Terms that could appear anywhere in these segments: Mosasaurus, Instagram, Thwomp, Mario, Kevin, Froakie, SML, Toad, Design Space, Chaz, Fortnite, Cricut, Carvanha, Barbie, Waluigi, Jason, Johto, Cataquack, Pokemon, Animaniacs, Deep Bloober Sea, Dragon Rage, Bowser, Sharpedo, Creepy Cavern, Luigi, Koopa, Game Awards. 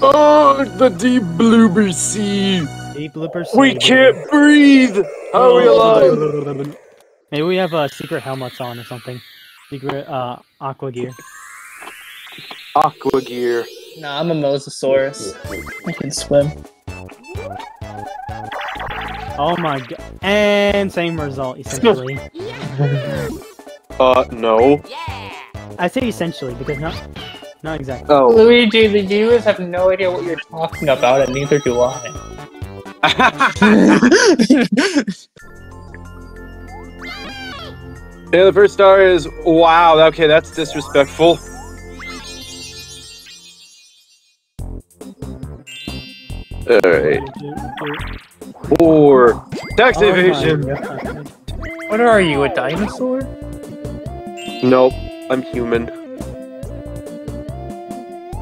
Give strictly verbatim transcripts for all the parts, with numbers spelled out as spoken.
Oh, the deep blooper sea. Deep blooper sea. We can't breathe. How are we alive? Maybe we have uh, secret helmets on or something. Secret uh, aqua gear. Aqua gear. Nah, I'm a Mosasaurus. I can swim. Oh my god. And same result, essentially. uh, no. I say essentially because not, not exactly. Oh. Luigi, the viewers have no idea what you're talking about, and neither do I. Yeah, the first star is, wow, okay, that's disrespectful. Alright. Four. Tax oh evasion! What are you, a dinosaur? Nope, I'm human.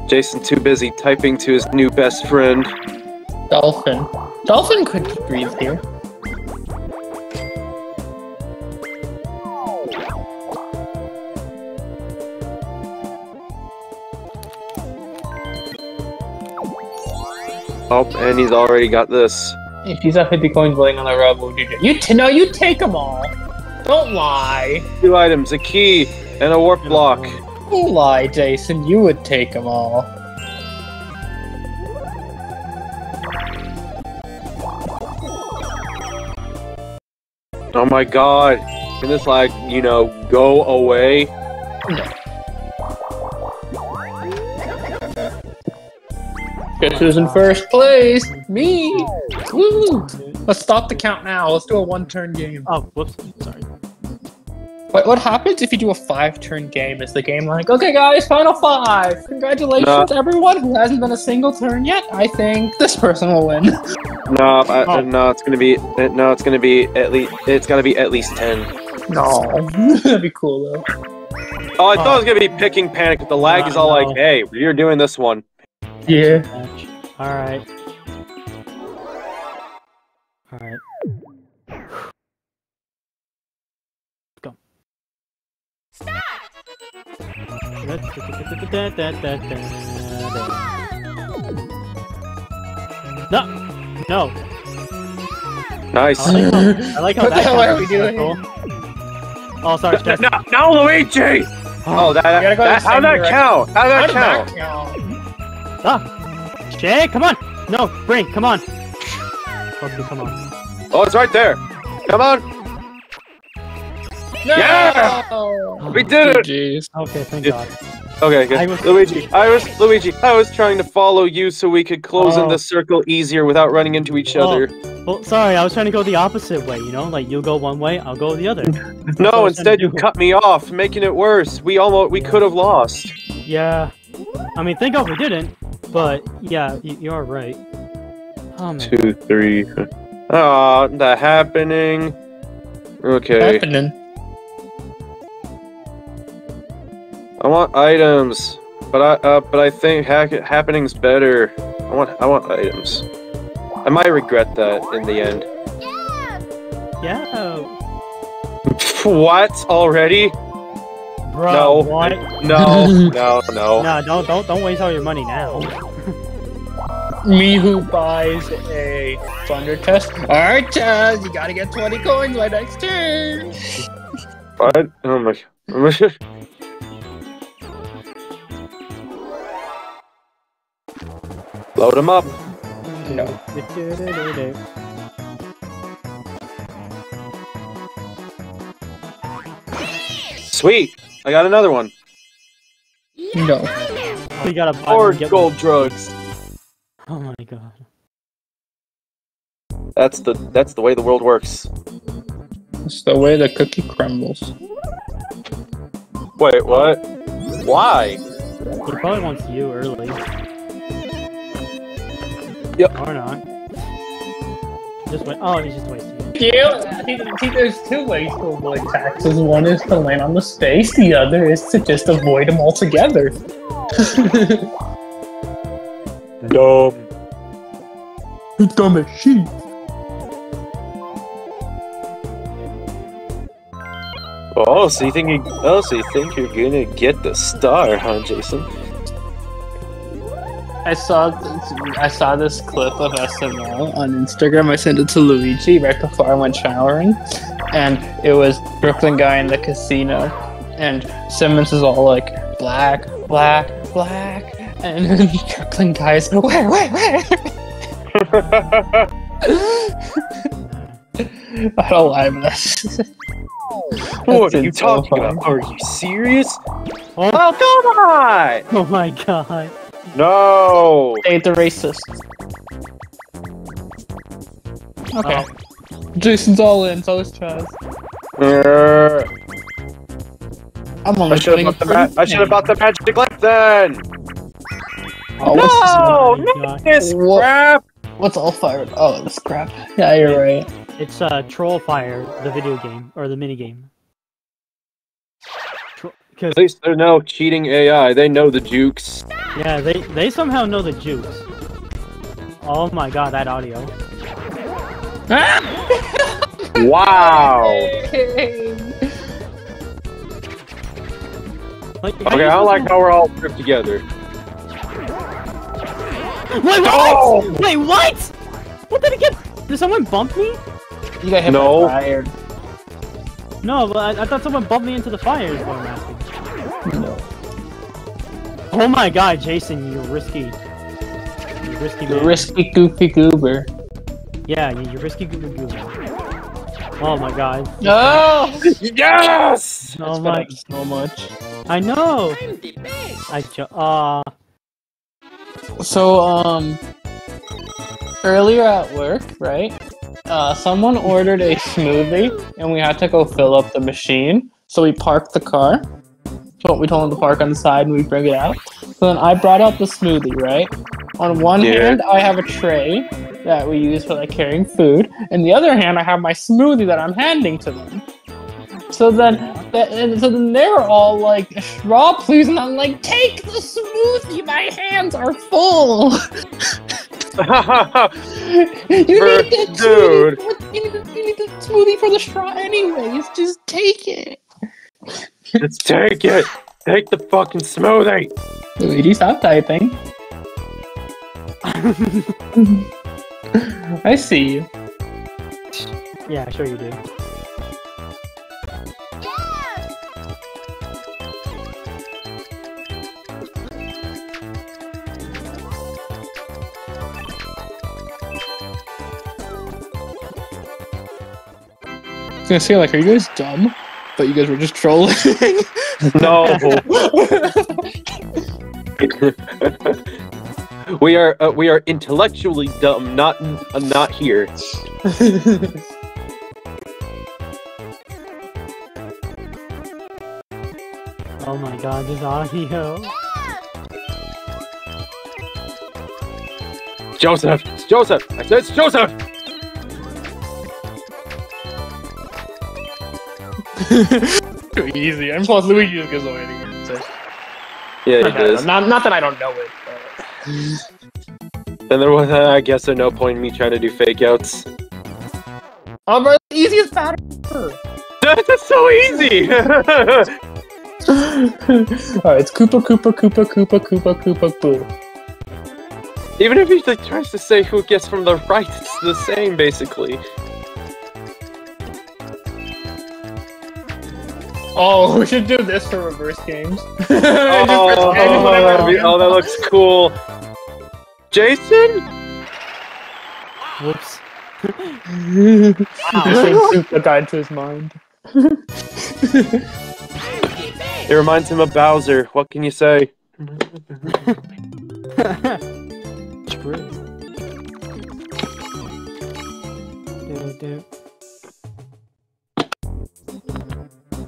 Jason too busy typing to his new best friend. Dolphin. Dolphin could breathe here. Oh, and he's already got this. If he's at fifty coins laying on the rug, what would you do? You t no, you take them all. Don't lie. Two items, a key, and a warp block. Don't lie, Jason. You would take them all. Oh my god. Can this, like, you know, go away? No. Guess who's in first place? Me! Woo! Let's stop the count now. Let's do a one-turn game. Oh, whoops. Sorry. What, what happens if you do a five-turn game? Is the game like, okay guys, final five! Congratulations nah. everyone who hasn't done a single turn yet. I think this person will win. No, I, oh. no, it's gonna be, no, it's gonna be at least, it's gotta be at least ten. No, that'd be cool though. Oh, I thought oh. it was gonna be picking panic, but the lag uh, is all no. like, hey, you're doing this one. Yeah. Alright. Alright. Go. Stop! No! No! Nice. I like how, I like how what that the hell are we doing? Cool. Oh, sorry. No, no, no, Luigi! Oh, that, that, that how'd that count? How'd that count? How'd that count? Ah! Jay, come on! No, Brink, come on! Okay, come on. Oh, it's right there! Come on! No! Yeah! Oh, we did geez. it! Okay, thank yeah. God. Okay, good. I was Luigi, I was- Luigi, I was trying to follow you so we could close oh. in the circle easier without running into each oh. other. Well, sorry, I was trying to go the opposite way, you know? Like, you'll go one way, I'll go the other. No, instead you cut me off, making it worse. We almost- we yeah. could have lost. Yeah. I mean, thank God we didn't. But, yeah, you, you are right. Oh, man. Two, three. Aw, oh, that happening. Okay. Happening. I want items, but I uh, but I think ha happening's better. I want I want items. I might regret that in the end. Yeah. Yeah. What already? Bro, no, what? no, no, no. Nah, don't, don't, don't waste all your money now. Me who buys a thunder test? Alright, Chaz, you gotta get twenty coins by next turn! What? Oh my god. Load him up! No. Sweet! I got another one. No. We got a Or gold one. drugs. Oh my god. That's the that's the way the world works. It's the way the cookie crumbles. Wait, what? Why? He probably wants you early. Yep. Or not. Just wait. Oh, he's just wasting. You. I think, I think there's two ways to avoid taxes. One is to land on the space, the other is to just avoid them altogether. Dumb. You dumb as shit. Oh, so you think you oh, so you think you're gonna get the star, huh, Jason? I saw th I saw this clip of S M L on Instagram. I sent it to Luigi right before I went showering, and it was Brooklyn guy in the casino, and Simmons is all like black, black, black, and Brooklyn guy is like, where, where, where? I don't lie, this. What are you so talking fun. about? Are you serious? Oh, oh God! Oh my God! No! Hey, the racist. Okay. Oh. Jason's all in, so is Chaz. Uh, I'm only I should have bought, bought the magic left then! Oh, no! Not this what? crap! What's all fired? Oh, this crap. Yeah, you're right. It's uh, Troll Fire, the video game, or the minigame. At least they're now cheating A I. They know the jukes. Yeah, they they somehow know the jukes. Oh my God, that audio! Wow. Like, okay, I don't like how we're all grouped together. Wait, what? Oh! Wait, what? What did it get? Did someone bump me? You got hit no. by fire. No, but I, I thought someone bumped me into the fire. No. Oh my God, Jason, you risky. You risky man. Risky goofy goober. Yeah, you, you risky goofy goober. Oh my God. No! Yes! That's oh my. So much. I know! I'm the best. I ju- uh... So, um... earlier at work, right? Uh, someone ordered a smoothie, and we had to go fill up the machine. So we parked the car. So we told him to park on the side, and we bring it out. So then I brought out the smoothie, right? On one yeah. hand, I have a tray that we use for like carrying food, and the other hand, I have my smoothie that I'm handing to them. So then, th and so then they were all like, "A straw, please," and I'm like, "Take the smoothie. My hands are full." you, need the dude. For, you, need the, you need the smoothie for the straw anyways, just take it. Just take it! Take the fucking smoothie! Luigi, stop typing. I see you. Yeah, sure you do. I was gonna say, like, are you guys dumb? But you guys were just trolling. No. we are uh, we are intellectually dumb, not uh, not here. Oh my God, this audio. Yeah! Joseph, it's Joseph, I said it's Joseph. Too easy. I'm plus Luigi just gives away the so. Yeah, he does. Not, not that I don't know it. But... and there was, uh, I guess, there's no point in me trying to do fake outs. Oh, bro, the easiest pattern ever. That's so easy. All right, it's Koopa, Koopa, Koopa, Koopa, Koopa, Koopa, Boo. Even if he like, tries to say who gets from the right, it's the same basically. Oh, we should do this for reverse games. oh, oh, games oh, that looks cool. Jason? Whoops. Jason super died to his mind. It reminds him of Bowser. What can you say? True. Do, do.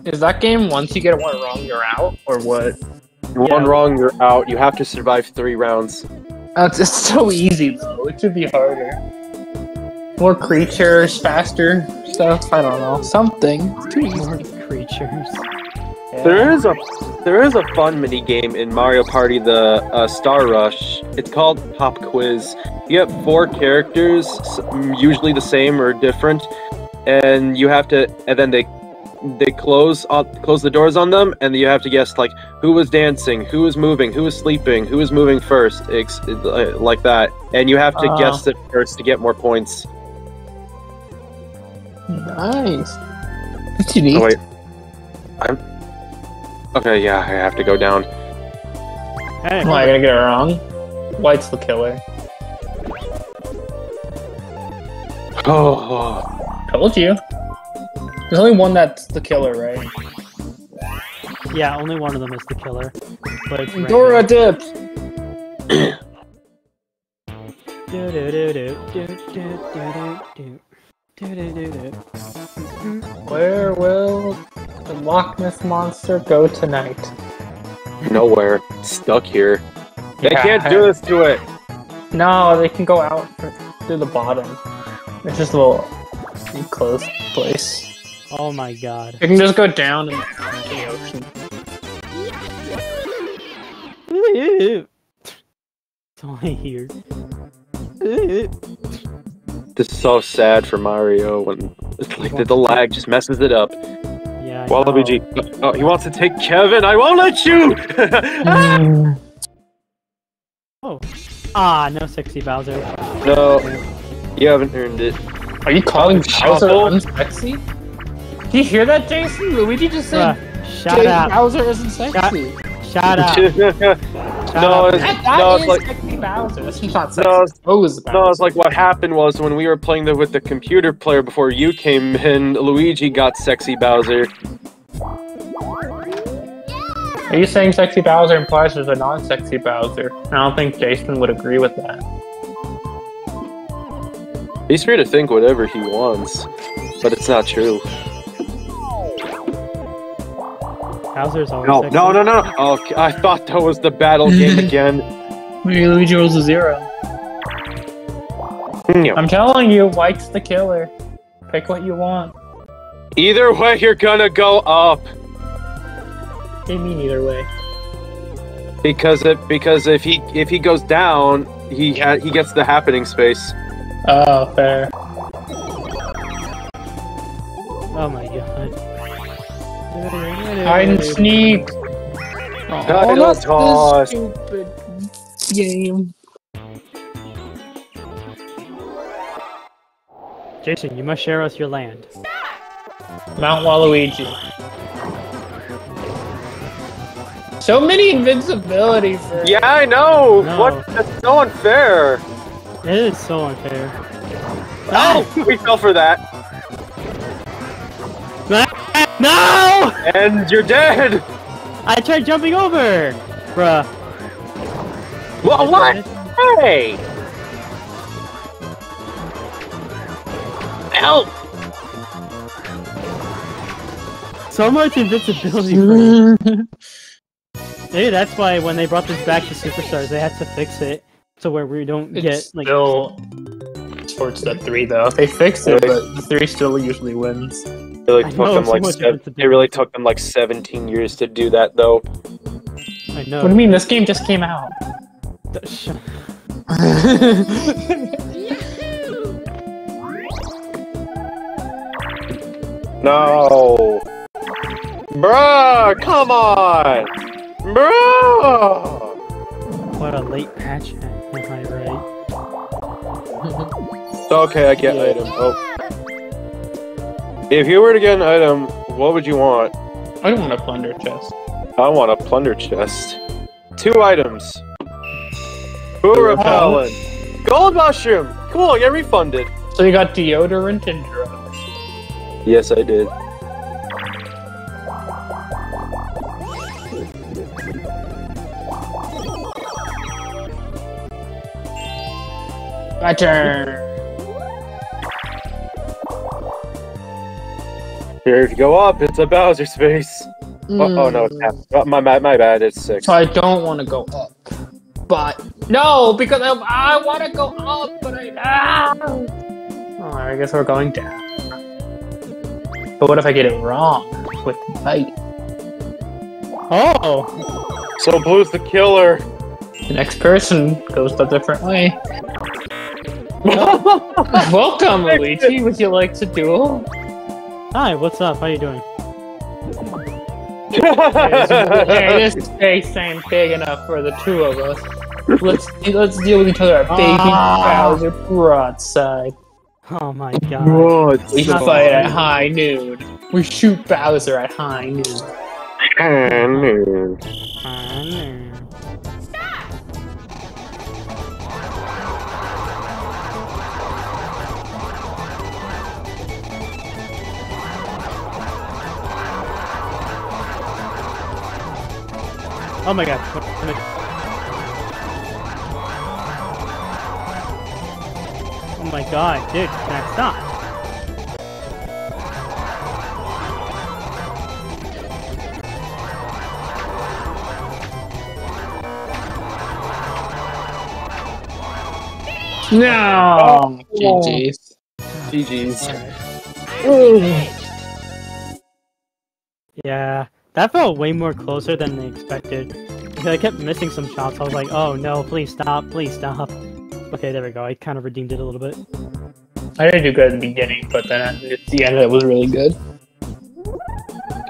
Is that game once you get one wrong, you're out, or what? You're yeah. One wrong, you're out. You have to survive three rounds. Oh, it's, it's so easy, though. It should be harder. More creatures, faster stuff. I don't know. Something. More creatures. Yeah. There is a there is a fun mini game in Mario Party, the uh, Star Rush. It's called Pop Quiz. You have four characters, usually the same or different, and you have to, and then they they close uh, close the doors on them, and you have to guess like who was dancing, who was moving, who was sleeping, who was moving first, ex uh, like that. And you have to uh, guess it first to get more points. Nice. That's unique. Oh, wait. I'm... Okay, yeah, I have to go down. Hey, am I gonna get it wrong? White's the killer. Oh, told you. There's only one that's the killer, right? Yeah, only one of them is the killer. Like Dora Dips! Do do do do do do do do do. Where will the Loch Ness monster go tonight? Nowhere. It's stuck here. They yeah, can't do this to it. No, they can go out through the bottom. It's just a little enclosed place. Oh my god. You can just go down in the ocean. It's only here. This is so sad for Mario when it's like the, the lag just messes it up. Yeah. Waluigi. Oh, he wants to take Kevin. I won't let you! Ah! Oh. Ah, no sexy Bowser. No. You haven't earned it. Are you calling Bowser unsexy? Do you hear that, Jason? Luigi just said uh, shut up. Bowser isn't sexy. Shut, shut up. Shut no, up. It's, that, that no, it's like sexy Bowser. That's not sexy. No, it's, oh, it's no, it's like what happened was when we were playing the, with the computer player before you came in, Luigi got sexy Bowser. Are you saying sexy Bowser implies there's a non-sexy Bowser? I don't think Jason would agree with that. He's free to think whatever he wants, but it's not true. Bowser's always no, sexy. No, no, no, no! Oh, I thought that was the battle game again. Mario Luigi rolls a zero. No. I'm telling you, White's the killer. Pick what you want. Either way, you're gonna go up. What do you mean either way? Because it because if he if he goes down, he ha he gets the happening space. Oh, fair. Oh my god. Hide and sneak! Oh, that's a stupid game. Jason, you must share us your land. Mount Waluigi. So many invincibility for... Yeah, I know! No. What? That's so unfair! It is so unfair. Oh! We fell for that! No! And you're dead! I tried jumping over! Bruh. What? What? Hey! Help! So much invincibility. Maybe that's why when they brought this back to Superstars, they had to fix it to where we don't it's get like. Still towards the three though. They fixed it, but the three still usually wins. It really, took know, them like seven, it really took them like seventeen years to do that, though. I know. What do you mean? This game just came out. No! Bruh! Come on! Bruh! What a late patch, am I right? Okay, I get item. Oh. If you were to get an item, what would you want? I don't want a plunder chest. I want a plunder chest. Two items. Boo repellent. Oh. Gold mushroom. Cool, I get refunded. So you got deodorant and drugs. Yes, I did. My turn. If you go up, it's a Bowser space. Mm. Oh, oh no, it's half. Oh, my, my, my bad, it's six. So I don't want to go up. But. No, because I, I want to go up, but I. Ah! Oh, I guess we're going down. But what if I get it wrong with the bite? Oh! So Blue's the killer. The next person goes the different way. Welcome, Luigi. Would you like to duel? Hi, what's up? How you doing? This space ain't big enough for the two of us. Let's let's deal with each other at baking Bowser broadside. Oh my god. Broadside. We fight at high noon. We shoot Bowser at high noon. High noon. High noon. Oh my god. Oh my god, dude, can I stop? No! Oh. G G's. G G's. Right. Yeah. That felt way more closer than they expected. Because I kept missing some shots, I was like, oh no, please stop, please stop. Okay, there we go, I kind of redeemed it a little bit. I didn't do good at the beginning, but then at the end it was really good.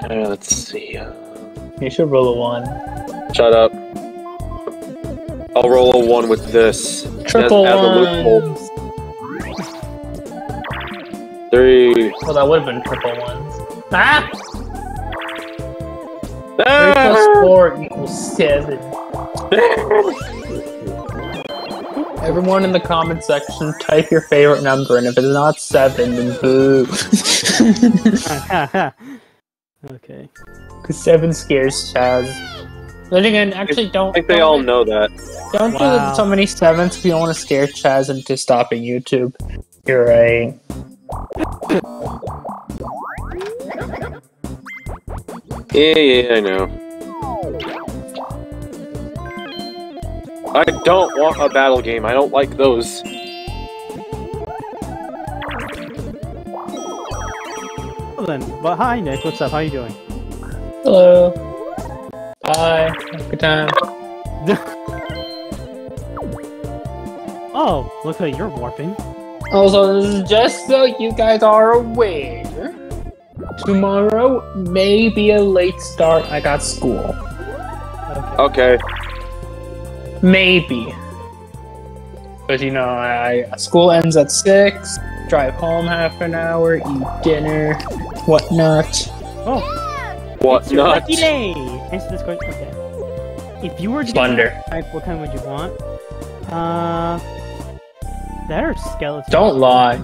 Okay, let's see. You should roll a one. Shut up. I'll roll a one with this. Triple ones! Three. Well, that would've been triple ones. Ah! three plus four equals seven. Everyone in the comment section, type your favorite number, and if it's not seven, then boo. Okay. Because seven scares Chaz. Then again, actually don't- I think they all know that. Don't wow. do it so many sevens if you don't want to scare Chaz into stopping YouTube. You're right. Yeah, yeah, I know. I don't want a battle game. I don't like those. Well then, but hi Nick, what's up? How you doing? Hello. Hi. Have a good time. Oh, look like you're warping. Also, this is just so you guys are aware. Tomorrow may be a late start. I got school. Okay. okay. Maybe. But you know, I, I school ends at six. Drive home half an hour. Eat dinner. Whatnot. Oh. Whatnot. Answer this question. Okay. If you were to Thunder. Type, what kind would you want? Uh. That or skeleton? Don't lie.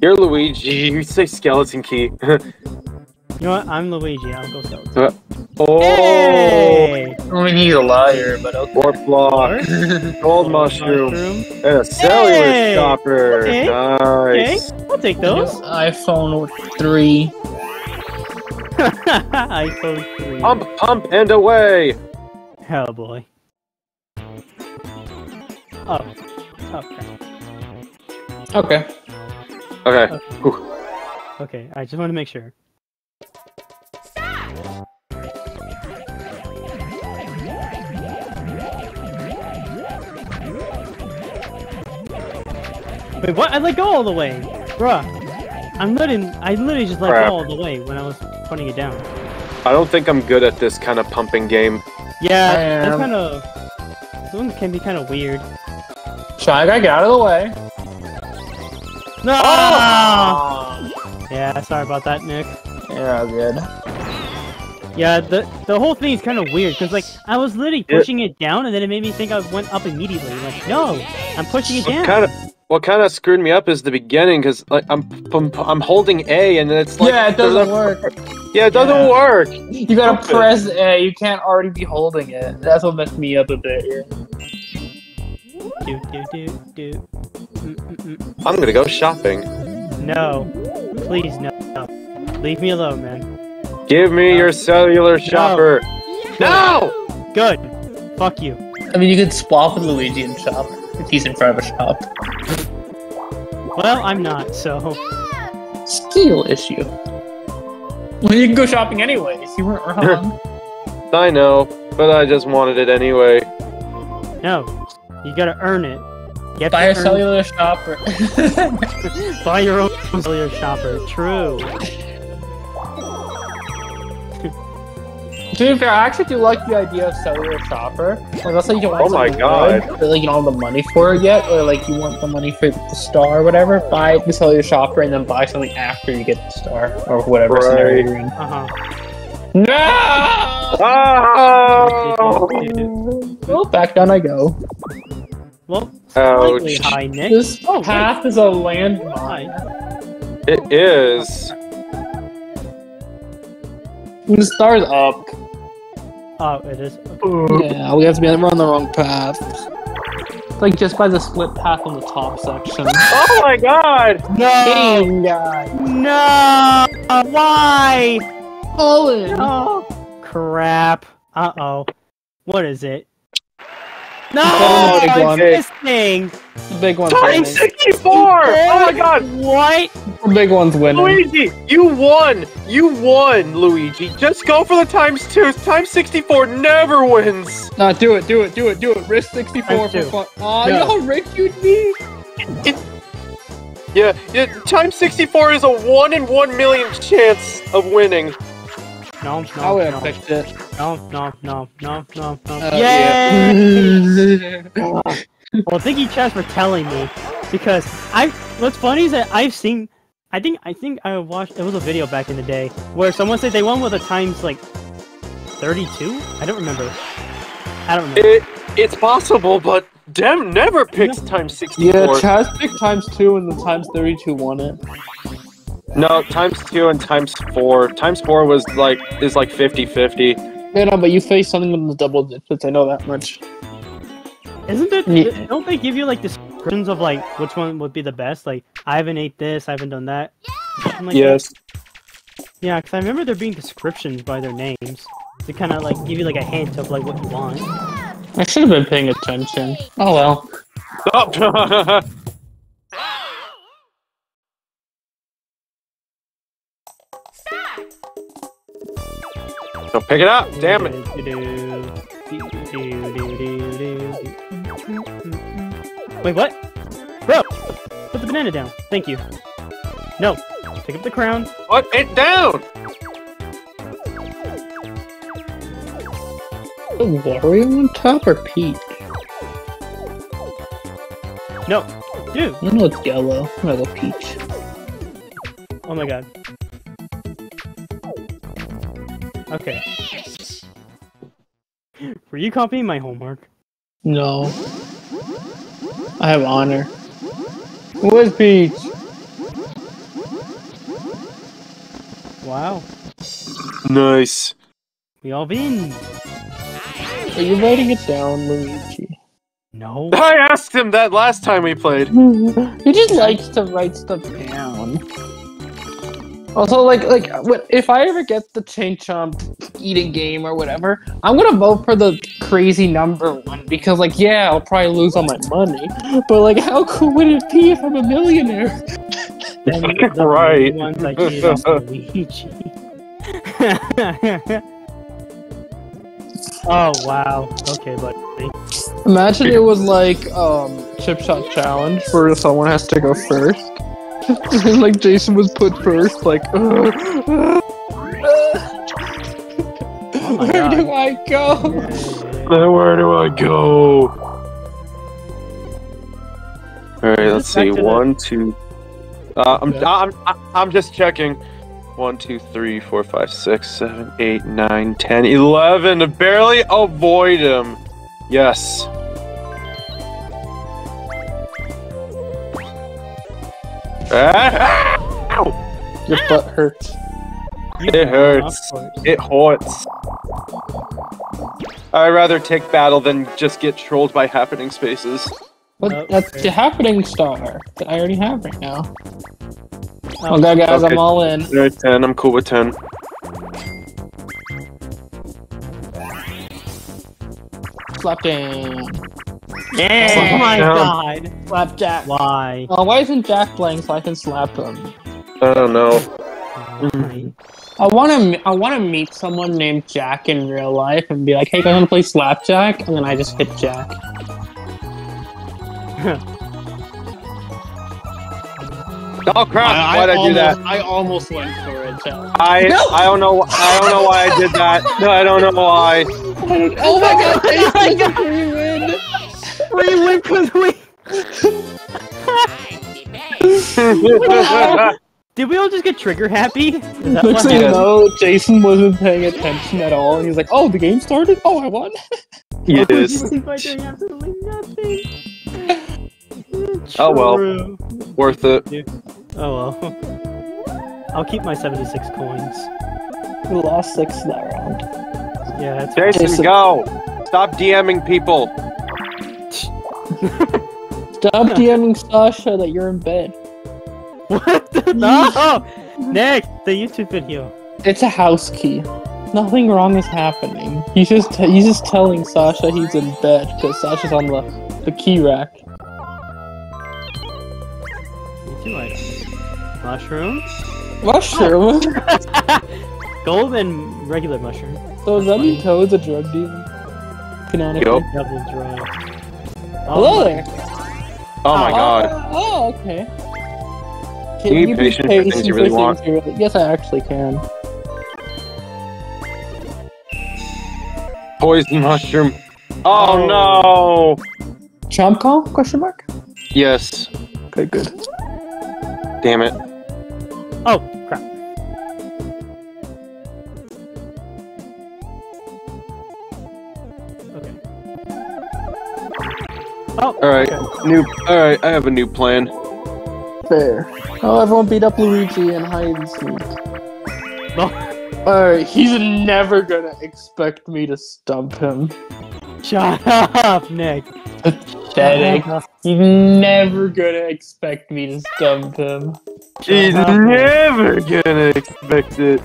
You're Luigi. You say skeleton key. You know what? I'm Luigi. I'll go skeleton. Uh, oh! Hey! I mean, he's a liar, but okay. Or block. Gold mushroom. mushroom. And a cellular hey! Chopper. Okay. Nice. Okay. I'll take those. iPhone three. iPhone three. Pump, pump, and away! Oh boy. Oh. Okay. Okay. Okay. Okay. okay, I just want to make sure. Stop! Wait, what? I let go all the way! Bruh! I'm not in- I literally just let Crap. go all the way when I was putting it down. I don't think I'm good at this kind of pumping game. Yeah, that's kind of... This one can be kind of weird. Shy guy, get out of the way! No! Oh! Yeah, sorry about that, Nick. You're all good. Yeah, the the whole thing is kind of weird because like I was literally pushing it, it down, and then it made me think I went up immediately. Like, no, I'm pushing it what down. Kind of, what kind of screwed me up is the beginning because like I'm, I'm I'm holding A, and it's like yeah, it doesn't work. work. Yeah, it doesn't yeah. work. You gotta Stop press it. A. You can't already be holding it. That's what messed me up a bit here. Do, do, do, do. Mm, mm, mm. I'm gonna go shopping. No. Please, no. Leave me alone, man. Give me no. your cellular shopper. No. no! Good. Fuck you. I mean, you could swap with Luigi and shop if he's in front of a shop. Well, I'm not, so. Skill issue. Well, you can go shopping anyways. You weren't wrong. I know, but I just wanted it anyway. No. You gotta earn it. You Buy a cellular it. shopper. Buy your own cellular shopper. True. To be fair, I actually do like the idea of cellular shopper. Like, let's say you don't want oh my god. Good, but like you don't have the money for it yet, or like you want the money for the star or whatever, buy the cellular shopper and then buy something after you get the star or whatever right. scenario you're in. Uh-huh. No! Oh! Well, back down I go. Well, slightly high, Nick. This oh, path wait. is a landmine. It is. The star's up. Oh, it is. Okay. Yeah, we have to be on the wrong path. It's like just by the split path on the top section. Oh my god! No! No! Why? Owen. Oh crap! Uh oh, what is it? No, oh, big I'm one. missing. The big one. Time sixty-four. Oh my god! What? The big one's winning. Luigi, you won. You won, Luigi. Just go for the times two. Time sixty-four never wins. Nah, do it, do it, do it, do it. Risk sixty-four for fun. Aw, you know how rich you'd be. It, it, yeah, it, time sixty-four is a one in one million chance of winning. No, no, I would have picked it. No, no, no, no, no, no. Uh, yeah. Well, thank you, Chaz, for telling me, because I. What's funny is that I've seen. I think I think I watched. It was a video back in the day where someone said they won with a times like thirty-two. I don't remember. I don't remember. It, it's possible, but Dem never picks no. times sixty-four. Yeah, Chaz picked times two, and the times thirty-two won it. No, times two and times four. Times four was like is like fifty fifty. Yeah, no, but you face something with the double digits. I know that much. Isn't it? Yeah. Don't they give you like descriptions of like which one would be the best? Like I haven't ate this, I haven't done that. Like, yes. Yeah, because I remember there being descriptions by their names to kind of like give you like a hint of like what you want. I should have been paying attention. Oh well. Stop. So pick it up, damn it! Wait, what? Bro, put the banana down. Thank you. No, pick up the crown. Put it down. Is Wario on top or Peach? No, dude. I know it's yellow. I'm gonna go Peach. Oh my god. Okay. Were you copying my homework? No. I have honor. Who is Peach? Wow. Nice. We all win. Are you writing it down, Luigi? No. I asked him that last time we played. He just likes to write stuff down. Also, like, like if I ever get the change um, eating game or whatever, I'm gonna vote for the crazy number one because, like, yeah, I'll probably lose all my money, but like, how cool would it be if I'm a millionaire? Right. Ones I oh wow. Okay, buddy. Imagine it was like um chip shot challenge where someone has to go first. Like Jason was put first, like. Uh, uh, uh. Oh my God. Where do I go? Yeah. Where do I go? All right, let's see. One, two. Uh, I'm, I'm, I'm, I'm just checking. One, two, three, four, five, six, seven, eight, nine, ten, eleven. To barely avoid him. Yes. Ow! Your butt hurts. It hurts. It hurts. I'd rather take battle than just get trolled by happening spaces. What? That's the happening star that I already have right now. Oh, okay, guys, okay. I'm all in. ten. I'm cool with ten. Slapping. Yeah. Oh my god! Slap Jack. Why? Uh, why isn't Jack playing so I can slap him? I don't know. I want to. I want to meet someone named Jack in real life and be like, "Hey, I want to play Slapjack," and then I just hit Jack. Oh crap! I, I Why'd I almost, do that? I almost went for it. So. I no! I don't know. I don't know why I did that. No, I don't know why. Oh my god! Oh my god. We win. We win because we. Did we all just get trigger happy? Looks like no, Jason wasn't paying attention at all, and he's like, "Oh, the game started. Oh, I won." Yes. Oh well, worth it. Yeah. Oh well. I'll keep my seventy-six coins. We lost six that round. Yeah. That's Jason, right. Go! Stop DMing people. Stop DMing Sasha that you're in bed. What? The no! Nick, the YouTube video. It's a house key. Nothing wrong is happening. He's just he's just telling Sasha he's in bed because Sasha's on the the key rack. Like mushroom? Mushroom? Oh. Gold and regular mushroom. So does that mean Toad's a drug dealer? Canonically yep. Double drug. Oh, hello there! Oh my god. Oh, oh okay. Can, can you, you be patient for things you really want? You really... Yes, I actually can. Poison mushroom. Oh, oh. no! Chomp call? Question mark? Yes. Okay, good. Damn it. Oh, crap. Okay. Oh, alright. Okay. New. Alright, I have a new plan. Fair. Oh, everyone beat up Luigi and hide and sleep. Oh. Alright, he's never gonna expect me to stump him. Shut up, Nick. He's never gonna expect me to stump him. He's never gonna expect it.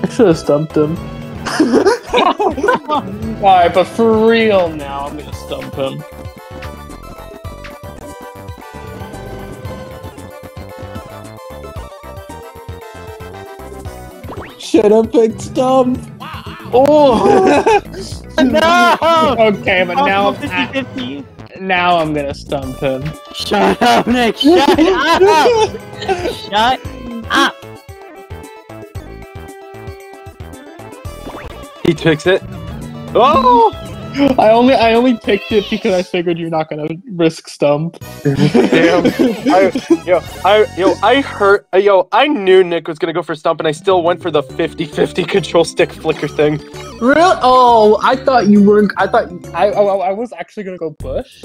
I should have stumped him. Alright, but for real now, I'm gonna stump him. Shut up and stump! Oh! No! Okay, but now I'm now I'm gonna stump him. Shut up, Nick! Shut up! Shut up! He picks it. Oh! I only I only picked it because I figured you're not gonna risk stump. Damn. I, yo, I yo I hurt yo I knew Nick was gonna go for stump and I still went for the fifty fifty control stick flicker thing. Really? Oh, I thought you weren't. I thought I I, I was actually gonna go push.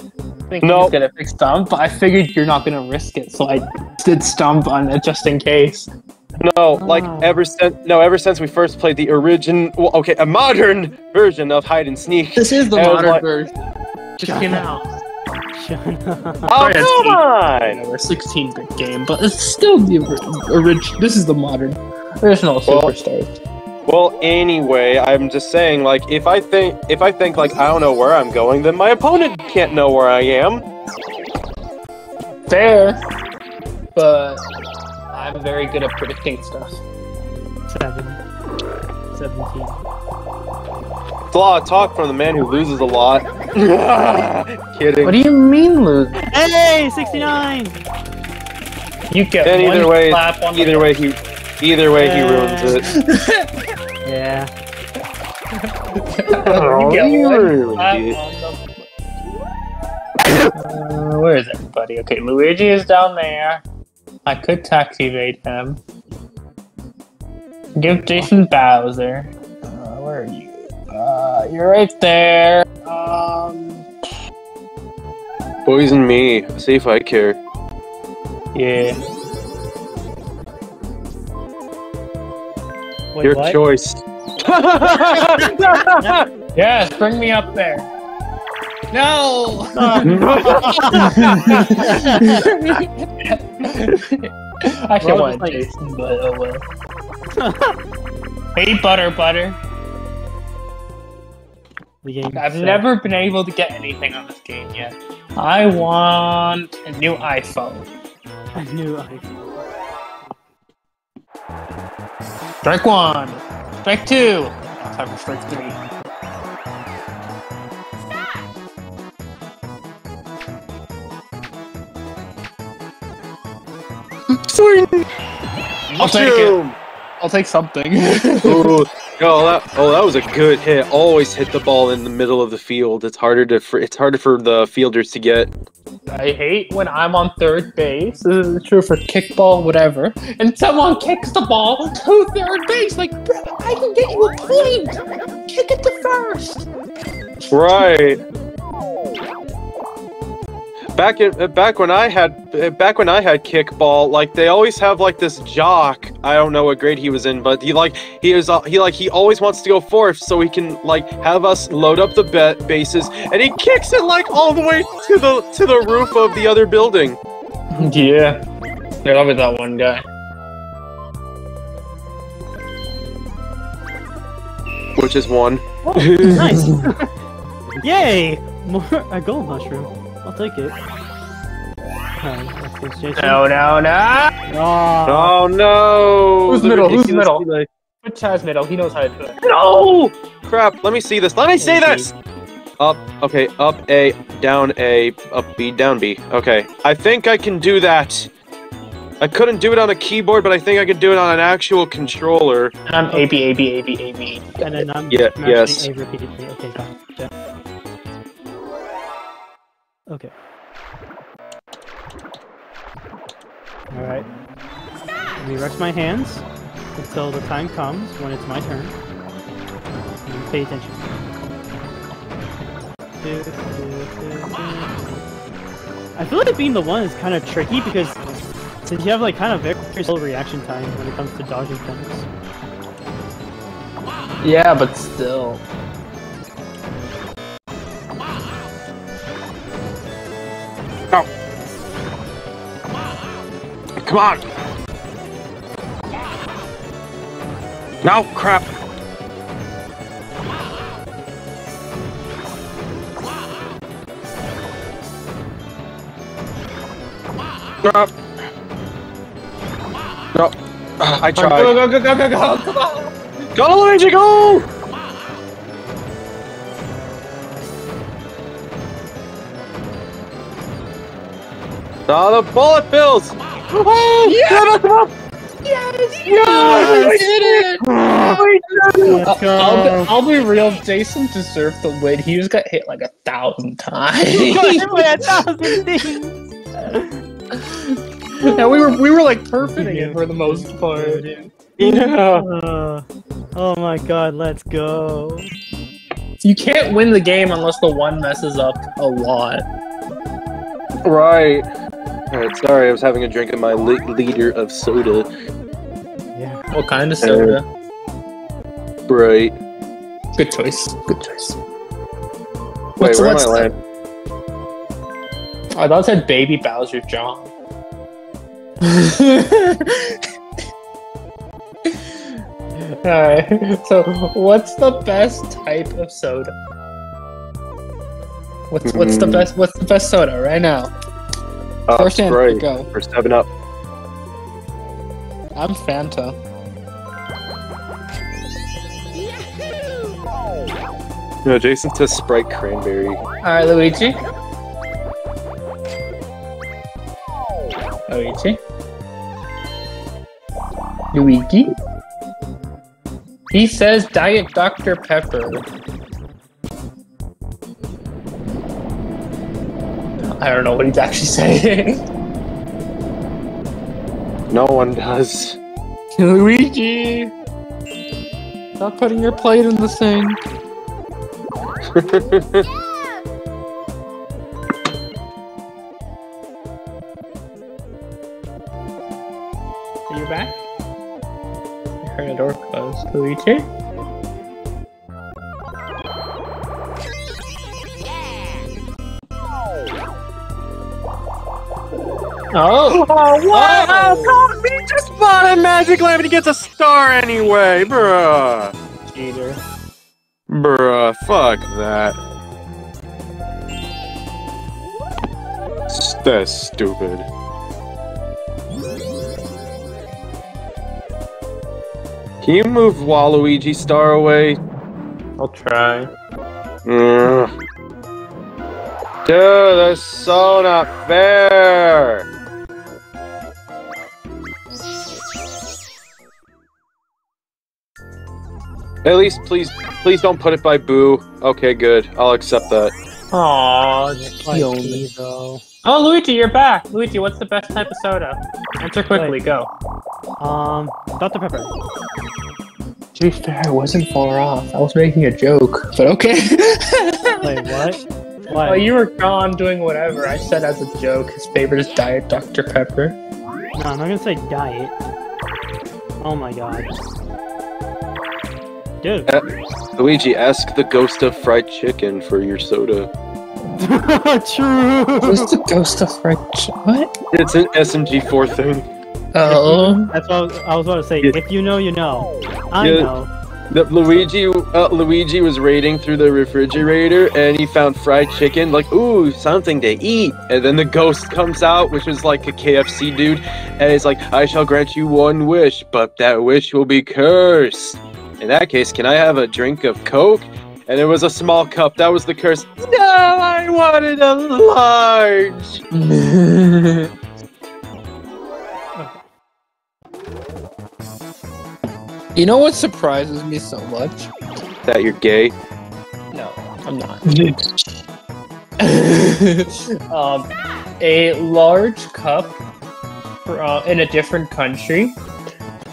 Thinking no. I was gonna pick stump, but I figured you're not gonna risk it, so I did stump on it just in case. No, like oh. ever since no, ever since we first played the origin, well, okay, a modern version of hide and sneak. This is the modern like, version. Just Shut came up. out. Shut up. Oh come on! We're a sixteen bit game, but it's still the original. This is the modern original well, superstars. Well, anyway, I'm just saying, like, if I think if I think like I don't know where I'm going, then my opponent can't know where I am. Fair, but. I'm very good at predicting stuff. Seven. Seventeen. It's a lot of talk from the man who loses a lot. Kidding. What do you mean, Luke? Hey, sixty-nine! You get and one either way, clap on either the way he, either way yeah. he ruins it. Yeah. Oh, you get you one really clap did. on the... uh, where is everybody? Okay, Luigi is down there. I could taxivate him. Give Jason Bowser. Uh, where are you? Uh, you're right there. Um. Poison me. See if I care. Yeah. Wait, Your what? choice. Yes, bring me up there. No! I should want like Jason, but oh well. Hey, Butter Butter. I've set. never been able to get anything on this game yet. I want a new iPhone. A new iPhone. Strike one. Strike two. Time for strike three. Stop! I'll take it. I'll take something. Ooh. Oh, that, oh, that was a good hit. Always hit the ball in the middle of the field. It's harder to for, it's harder for the fielders to get. I hate when I'm on third base. This is true for kickball, whatever. And someone kicks the ball to third base. Like, bro, I can get you a point. Kick it to first. Right. Back in back when I had back when I had kickball, like they always have like this jock. I don't know what grade he was in, but he like he was uh, he like he always wants to go fourth so he can like have us load up the bet bases, and he kicks it like all the way to the to the roof of the other building. Yeah, they're always that one guy. Which is one. Oh, nice. Yay! More a gold mushroom. I'll take it. Right, no, no, no! Oh, oh no! Who's the middle? Who's middle? Put like... Chaz middle. He knows how to do it. No! Crap, let me see this. Let me see this! Up, okay, up A, down A, up B, down B. Okay, I think I can do that. I couldn't do it on a keyboard, but I think I could do it on an actual controller. And I'm A, B, A, B, A, B, A, B. And then I'm yeah, yes. A repeatedly. Okay, gotcha. Okay. Alright. Let me rest my hands until the time comes when it's my turn. And pay attention. I feel like being the one is kind of tricky because since you have like kind of very slow reaction time when it comes to dodging things. Yeah, but still. Come on! No, crap! Crap! No, I tried. Go, go, go, go, go, go! Come on! Go, Luigi, go! Oh, the bullet bills! Oh, yes! Yes! Yes! Yes! We did it! We did it! I'll, I'll, be, I'll be real, Jason deserved the win. He just got hit like a thousand times. He got hit by a thousand things! Yeah, we were, we were like perfecting it for the most part. Yeah. Uh, oh my god, let's go. You can't win the game unless the one messes up a lot. Right. Alright, sorry, I was having a drink of my li liter of soda. Yeah. What kind of soda? Uh, bright. Good choice. Good choice. Wait, what's, where what's am I land? I thought it said Baby Bowser John. Alright, so what's the best type of soda? What's what's mm. the best what's the best soda right now? Uh, First in, right. Go. First seven up. I'm Fanta. Yahoo! No, Jason says Sprite Cranberry. Alright, Luigi. Luigi. Luigi? He says Diet Doctor Pepper. I don't know what he's actually saying. No one does. Luigi! Stop putting your plate in the sink. Yeah. Are you back? I heard a door close. Luigi? Oh! Oh, wow! Oh. He just bought a magic lamp and he gets a star anyway, bruh! Cheater. Bruh, fuck that. That's stupid. Can you move Waluigi star away? I'll try. Mm. Dude, that's so not fair! At least, please, please don't put it by Boo. Okay, good. I'll accept that. Aww, just like me, though. Oh, Luigi, you're back! Luigi, what's the best type of soda? Answer quickly, Wait. go. Um, Doctor Pepper. To be fair, I wasn't far off. I was making a joke, but okay. Wait, what? Why? Well, you were gone doing whatever. I said as a joke, his favorite is Diet Doctor Pepper. No, I'm not gonna say Diet. Oh my god. Dude. Uh, Luigi, ask the ghost of fried chicken for your soda. True! What's the ghost of fried chicken? What? It's an S M G four thing. Oh. That's what I was, I was about to say. If you know, you know. I yeah, know. The, Luigi, uh, Luigi was raiding through the refrigerator and he found fried chicken. Like, ooh, something to eat. And then the ghost comes out, which is like a K F C dude. And it's like, I shall grant you one wish, but that wish will be cursed. In that case, can I have a drink of Coke? And it was a small cup. That was the curse. No, I wanted a large. You know what surprises me so much? That you're gay? No, I'm not. um, a large cup for, uh, in a different country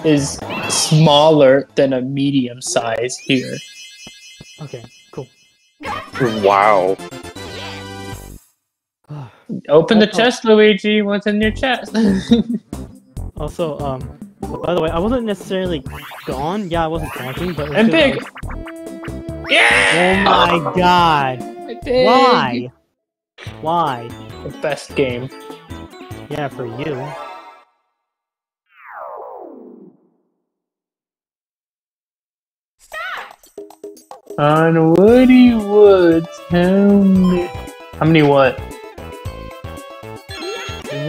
is smaller than a medium size here. Okay, cool. Wow. Open the oh, chest, oh. Luigi. What's in your chest? Also, um, by the way, I wasn't necessarily gone. Yeah, I wasn't talking, but... And big! Like... Yeah! Oh my god. Big. Why? Why? The best game. Yeah, for you. On Woody Woods, how many? How many what?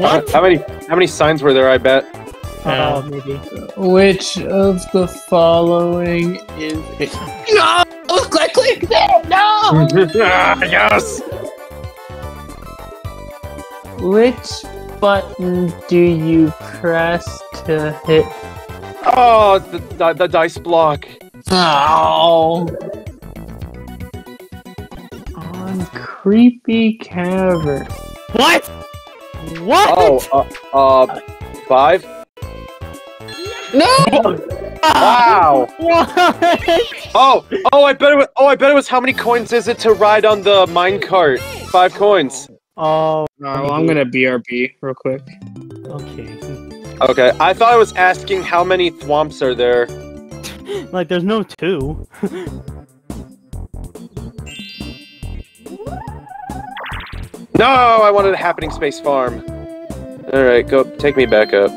What? Uh, how many? How many signs were there? I bet. Uh, oh, maybe. Which of the following is? It? No! Click, click, there! No! Ah, yes. Which button do you press to hit? Oh, the the, the dice block. Oh. Creepy cavern. What? What? Oh, uh, uh five? No! Wow! What? Oh, oh, I bet it was. Oh, I bet it was. How many coins is it to ride on the minecart? Five coins. Oh. No, I'm gonna B R B real quick. Okay. Okay. I thought I was asking how many thwomps are there. Like, there's no two. No, I wanted a happening space farm. All right, go take me back up.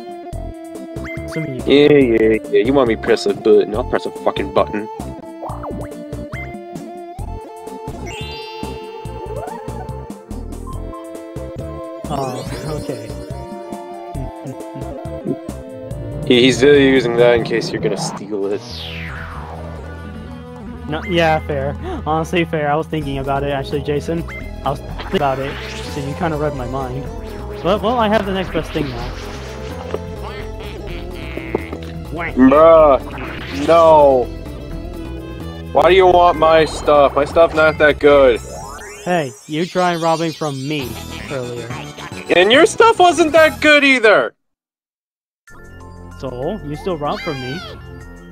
Yeah, yeah, yeah. You want me to press a button? I'll press a fucking button. Oh, okay. Yeah, he's really using that in case you're gonna steal it. No, yeah, fair. Honestly, fair. I was thinking about it, actually, Jason. I was thinking about it, so you kind of read my mind. Well, well, I have the next best thing now. Bruh, no. Why do you want my stuff? My stuff not that good. Hey, you tried robbing from me earlier. And your stuff wasn't that good either! So, you still robbed from me.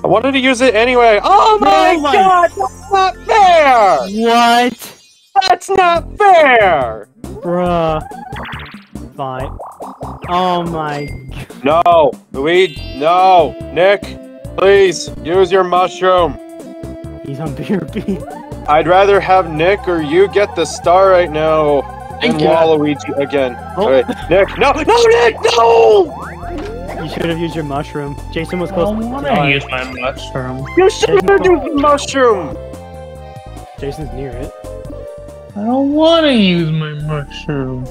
I wanted to use it anyway. Oh my, oh my god, that's not fair! What? That's not fair! Bruh. Fine. Oh my god. No, Luigi, no. Nick, please, use your mushroom. He's on B R B. I'd rather have Nick or you get the star right now than Waluigi again. Oh. Alright, Nick, no, no, Nick, no! You should have used your mushroom. Jason was close. I don't want to use my mushroom. You should have used your mushroom! Jason's near it. I don't want to use my mushroom.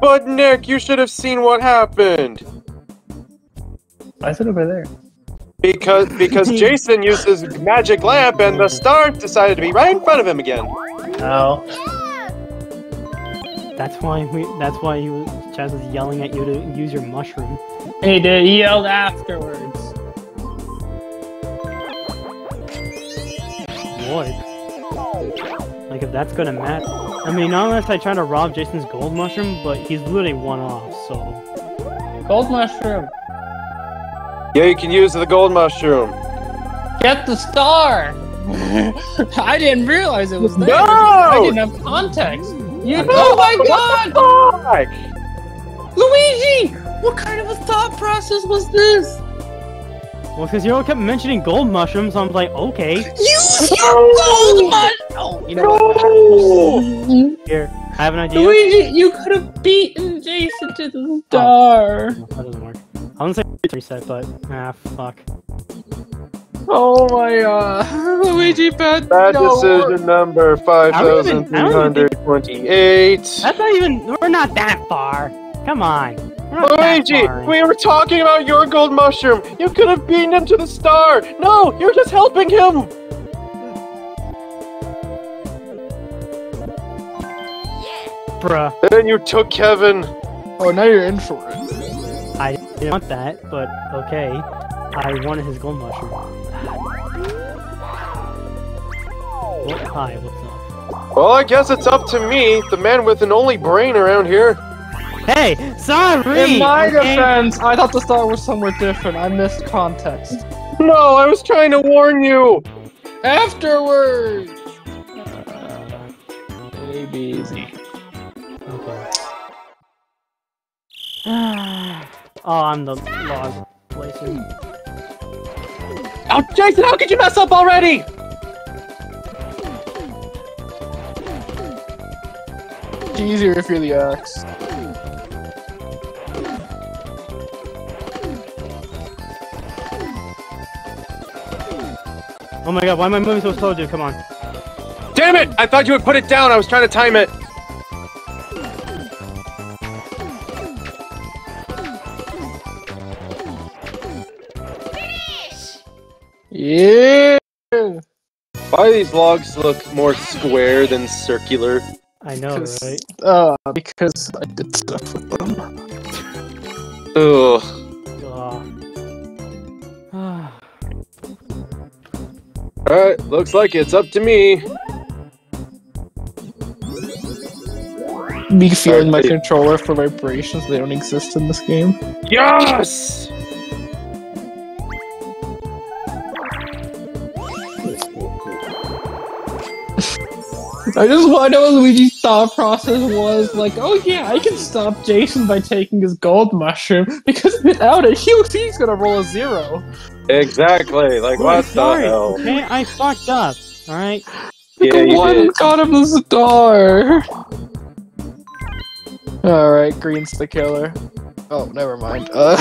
But Nick, you should have seen what happened! I said over there. Because because Jason used his magic lamp and the star decided to be right in front of him again. Oh. That's why we. That's why he was, Chaz was yelling at you to use your mushroom. He did. He yelled afterwards. Lord. Like if that's gonna matter. I mean, not unless I try to rob Jason's gold mushroom, but he's literally one off. So. Gold mushroom. Yeah, you can use the gold mushroom. Get the star! I didn't realize it was there. No! I didn't have context. You, no, oh my what god! The fuck? Luigi! What kind of a thought process was this? Well, because you all kept mentioning gold mushrooms, so I'm like, okay. You gold mushroom! Oh, you know no! What? Here, I have an idea. Luigi, you could have beaten Jason to the star. Oh, that doesn't work. I wouldn't say reset, but ah, fuck. Oh my god, Luigi bad. Bad no. decision number five thousand three hundred twenty-eight. That's not even. We're not that far. Come on, Luigi. We were talking about your gold mushroom. You could have beaten him to the star. No, you're just helping him. Yeah. Bruh. And then you took Kevin. Oh, now you're in for it. I didn't want that, but okay. I wanted his gold mushroom. What? Hi, what's up? Well, I guess it's up to me, the man with an only brain around here. Hey, sorry! In my defense, I thought the star was somewhere different. I missed context. No, I was trying to warn you! Afterwards! Uh, maybe easy. Okay. Ah. Oh, I'm the log placer. Oh, Jason, how could you mess up already? It's easier if you're the axe. Oh my god, why am I moving so slow, dude? Come on. Damn it! I thought you would put it down. I was trying to time it. Yeah. Why do these logs look more square than circular? I know, right? Uh, because I did stuff with them. Ugh. Uh. Alright, looks like it's up to me. Me feeling my controller for vibrations, they don't exist in this game. Yes! I just want to know what Luigi's thought process was, like, oh yeah, I can stop Jason by taking his gold mushroom, because without it, he looks he's gonna roll a zero. Exactly, like, oh, what sorry. the hell? Okay, I fucked up, alright? Yeah, the one got him the star! Alright, green's the killer. Oh, never mind. Uh.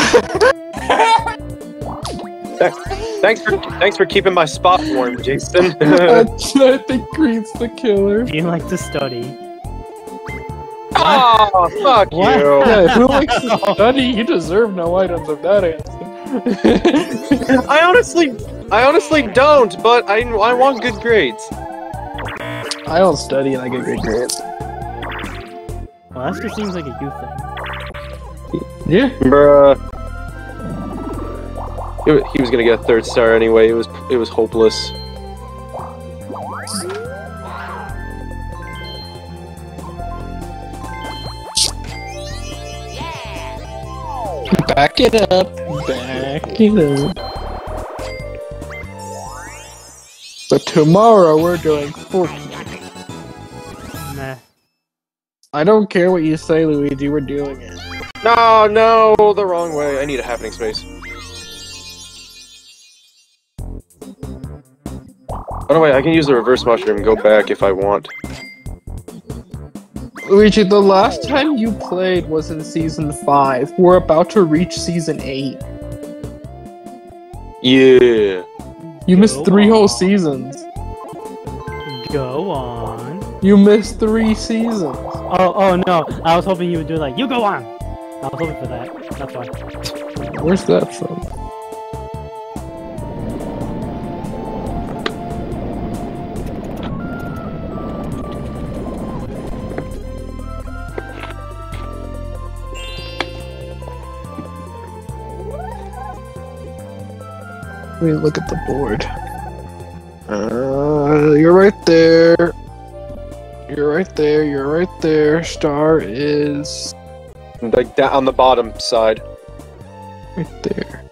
Thanks for thanks for keeping my spot warm, Jason. I, I think green's the killer. Do you like to study? Oh, fuck what? you! Yeah, who likes to study? You deserve no items of that answer. I honestly, I honestly don't. But I, I want good grades. I don't study and I get good grades. Well, that just seems like a you thing. Yeah, bruh. He was gonna get a third star anyway. It was it was hopeless. Yeah. Back it up. Back it up. But tomorrow we're doing Fortnite. Nah. I don't care what you say, Luigi. We're doing it. No, no, the wrong way. I need a happening space. By the way, I can use the reverse mushroom and go back if I want. Luigi, the last time you played was in Season five. We're about to reach Season eight. Yeah. You missed three whole seasons. Go on. You missed three seasons. Oh, oh no. I was hoping you would do like, you go on. I was hoping for that. That's why. Where's that from? Let me look at the board. Uh, you're right there. You're right there. You're right there. Star is like that on the bottom side. Right there.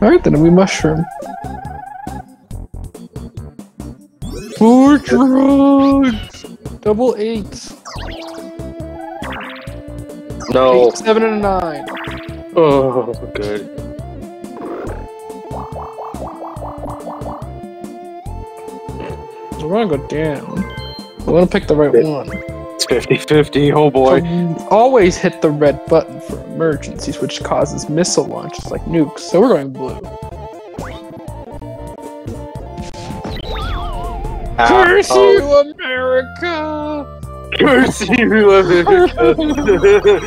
All right, then it'll be mushroom. Four drugs. Double eight. No. Eight, seven, and a nine. Oh, good. I want to go down. I want to pick the right one. It's fifty fifty, oh boy. So always hit the red button for emergencies, which causes missile launches like nukes, so we're going blue. Ah, Curse oh. you, America! Curse you, America!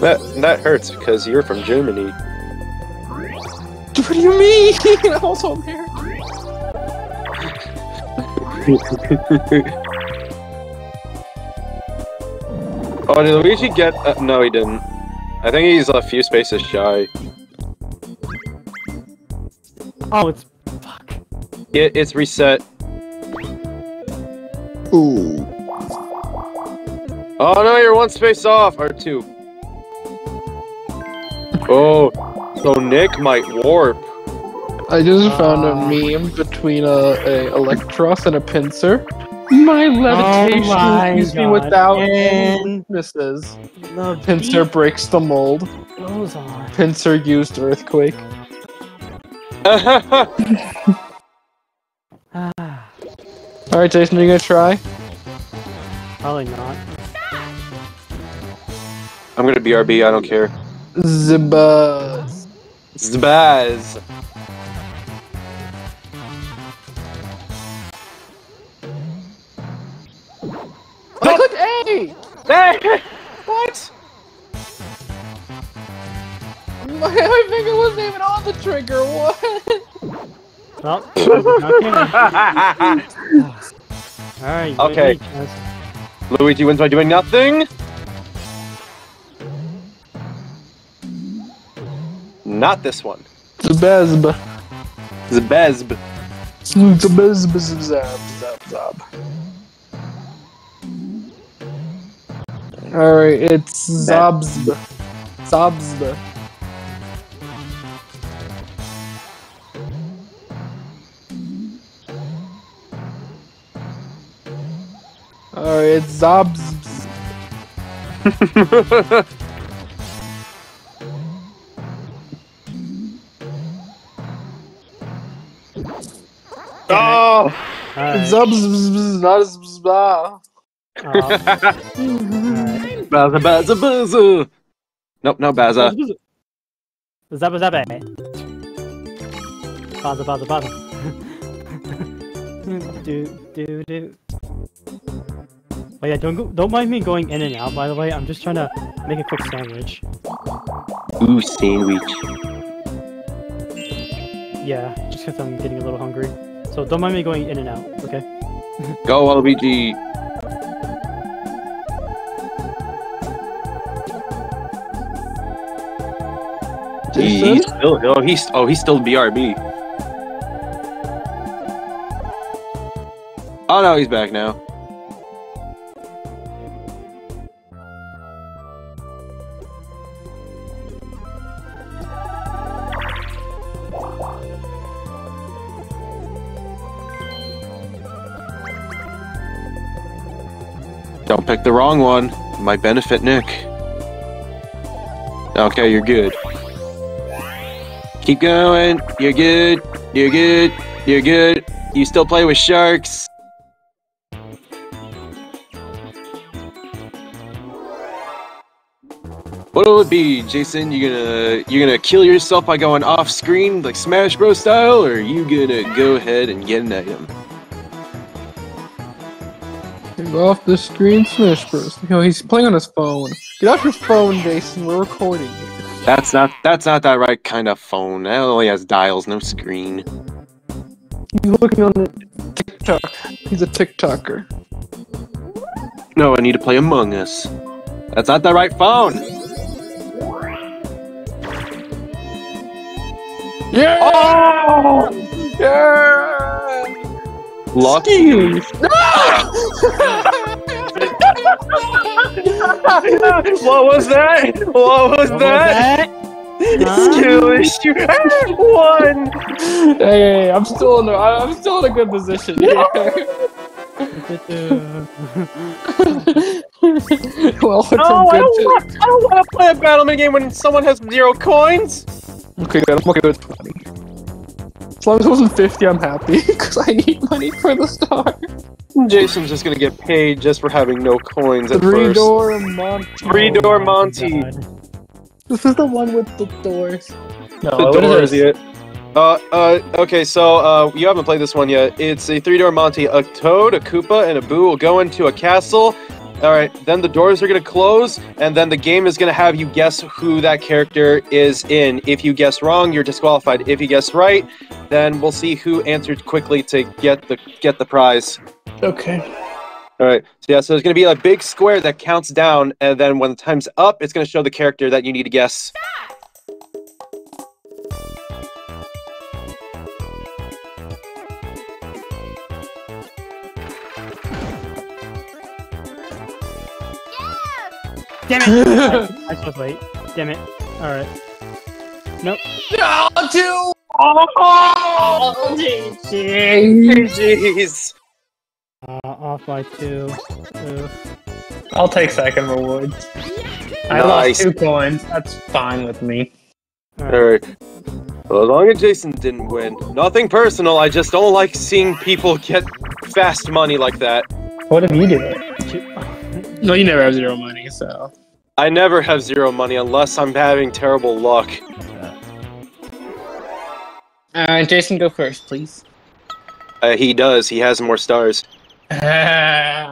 That, that hurts because you're from Germany. What do you mean? I was on there. Oh, did Luigi get? Uh, no, he didn't. I think he's a few spaces shy. Oh, it's fuck. It, it's reset. Ooh. Oh no, you're one space off or two. Oh. So Nick might warp. I just found a meme between a, a Electros and a pincer. My levitation oh leaves me without any weaknesses. Pincer breaks the mold. Those are. Pincer used earthquake. Alright Jason, are you gonna try? Probably not. I'm gonna B R B, I don't care. Zibba. Zbaz. Oh, I clicked A! A! What? My, my finger wasn't even on the trigger, what? Well, Alright, okay. Luigi wins by doing nothing? Not this one. Zbezb. Zbezb. Zbezb zab zab zab. Alright, it's Zobzb. Zobzb. Alright, it's Zobzb. Oh! Right. Zubzbzbz, not as bzbzbzbzz. Oh. Baza, baza, baza! Nope, no baza. Zabba, zabba. Baza, baza, baza. Do, do, do. Oh yeah, don't, go, don't mind me going in and out, by the way. I'm just trying to make a quick sandwich. Ooh, sandwich. Yeah, just because I'm getting a little hungry. So don't mind me going in and out, okay? Go, L B G! He, he's still, oh, he's, oh, he's still B R B. Oh no, he's back now. Don't pick the wrong one. It might benefit Nick. Okay, you're good. Keep going. You're good. You're good. You're good. You still play with sharks. What'll it be, Jason? You gonna you're gonna kill yourself by going off screen like Smash Bros style, or are you gonna go ahead and get an item? Off the screen, Smash Bros. You know, he's playing on his phone. Get off your phone, Jason. We're recording here. That's not that's not that right kind of phone. That only has dials, no screen. He's looking on the TikTok. He's a TikToker. No, I need to play Among Us. That's not the right phone. Yeah! Oh! Yeah! Loch Ness. What was that? What was what that? Was that? Skill issue. One. Hey, I'm still in a, I'm still in a good position here. Well, it's no, I don't, want, I don't want to play a battlement game when someone has zero coins. Okay, good. I'm okay with twenty. As long as it wasn't fifty, I'm happy because I need money for the star. Jason's just gonna get paid just for having no coins at Three first. Door Monty. Three door Monty. Oh, this is the one with the doors. No, the what doors. Is it? Uh, uh, okay, so, uh, you haven't played this one yet. It's a three-door Monty. A Toad, a Koopa, and a Boo will go into a castle. Alright, then the doors are gonna close, and then the game is gonna have you guess who that character is in. If you guess wrong, you're disqualified. If you guess right, then we'll see who answered quickly to get the, get the prize. Okay. All right, so yeah, so there's going to be a big square that counts down, and then when the time's up, it's going to show the character that you need to guess. Yeah! Damn it! I, I was late. Damn it. All right. Nope. No, two! Oh, jeez. Uh, off by two. two. I'll take second rewards. Nice. I lost two coins. That's fine with me. Alright. Well, as long as Jason didn't win. Nothing personal, I just don't like seeing people get fast money like that. What have you done? No, you never have zero money, so... I never have zero money unless I'm having terrible luck. Alright, uh, Jason, go first, please. Uh, he does. He has more stars. Uh,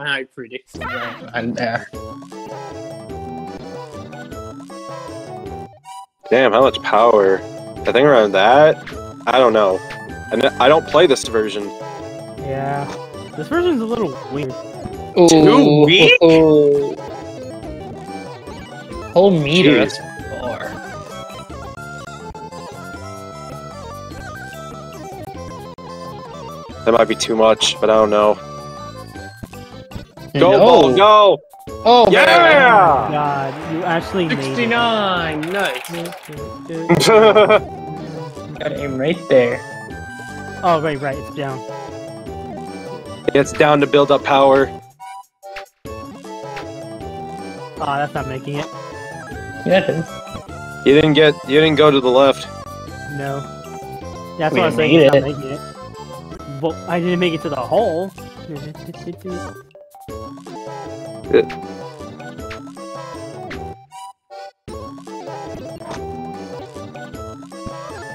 I predict that I'm there. Damn, how much power? I think around that? I don't know. And I don't play this version. Yeah. This version's a little weird. Ooh, Too weak? Ooh. Whole meter. Jeez. That might be too much, but I don't know. Go, no. Bull, go! Oh, yeah! Man. God, you actually sixty-nine, made it. Nice! Gotta aim right there. Oh, right, right, it's down. It's down to build up power. Oh, that's not making it. Yeah, it is. You didn't get- you didn't go to the left. No. That's we what I was saying, it's not making it. Well, I didn't make it to the hole.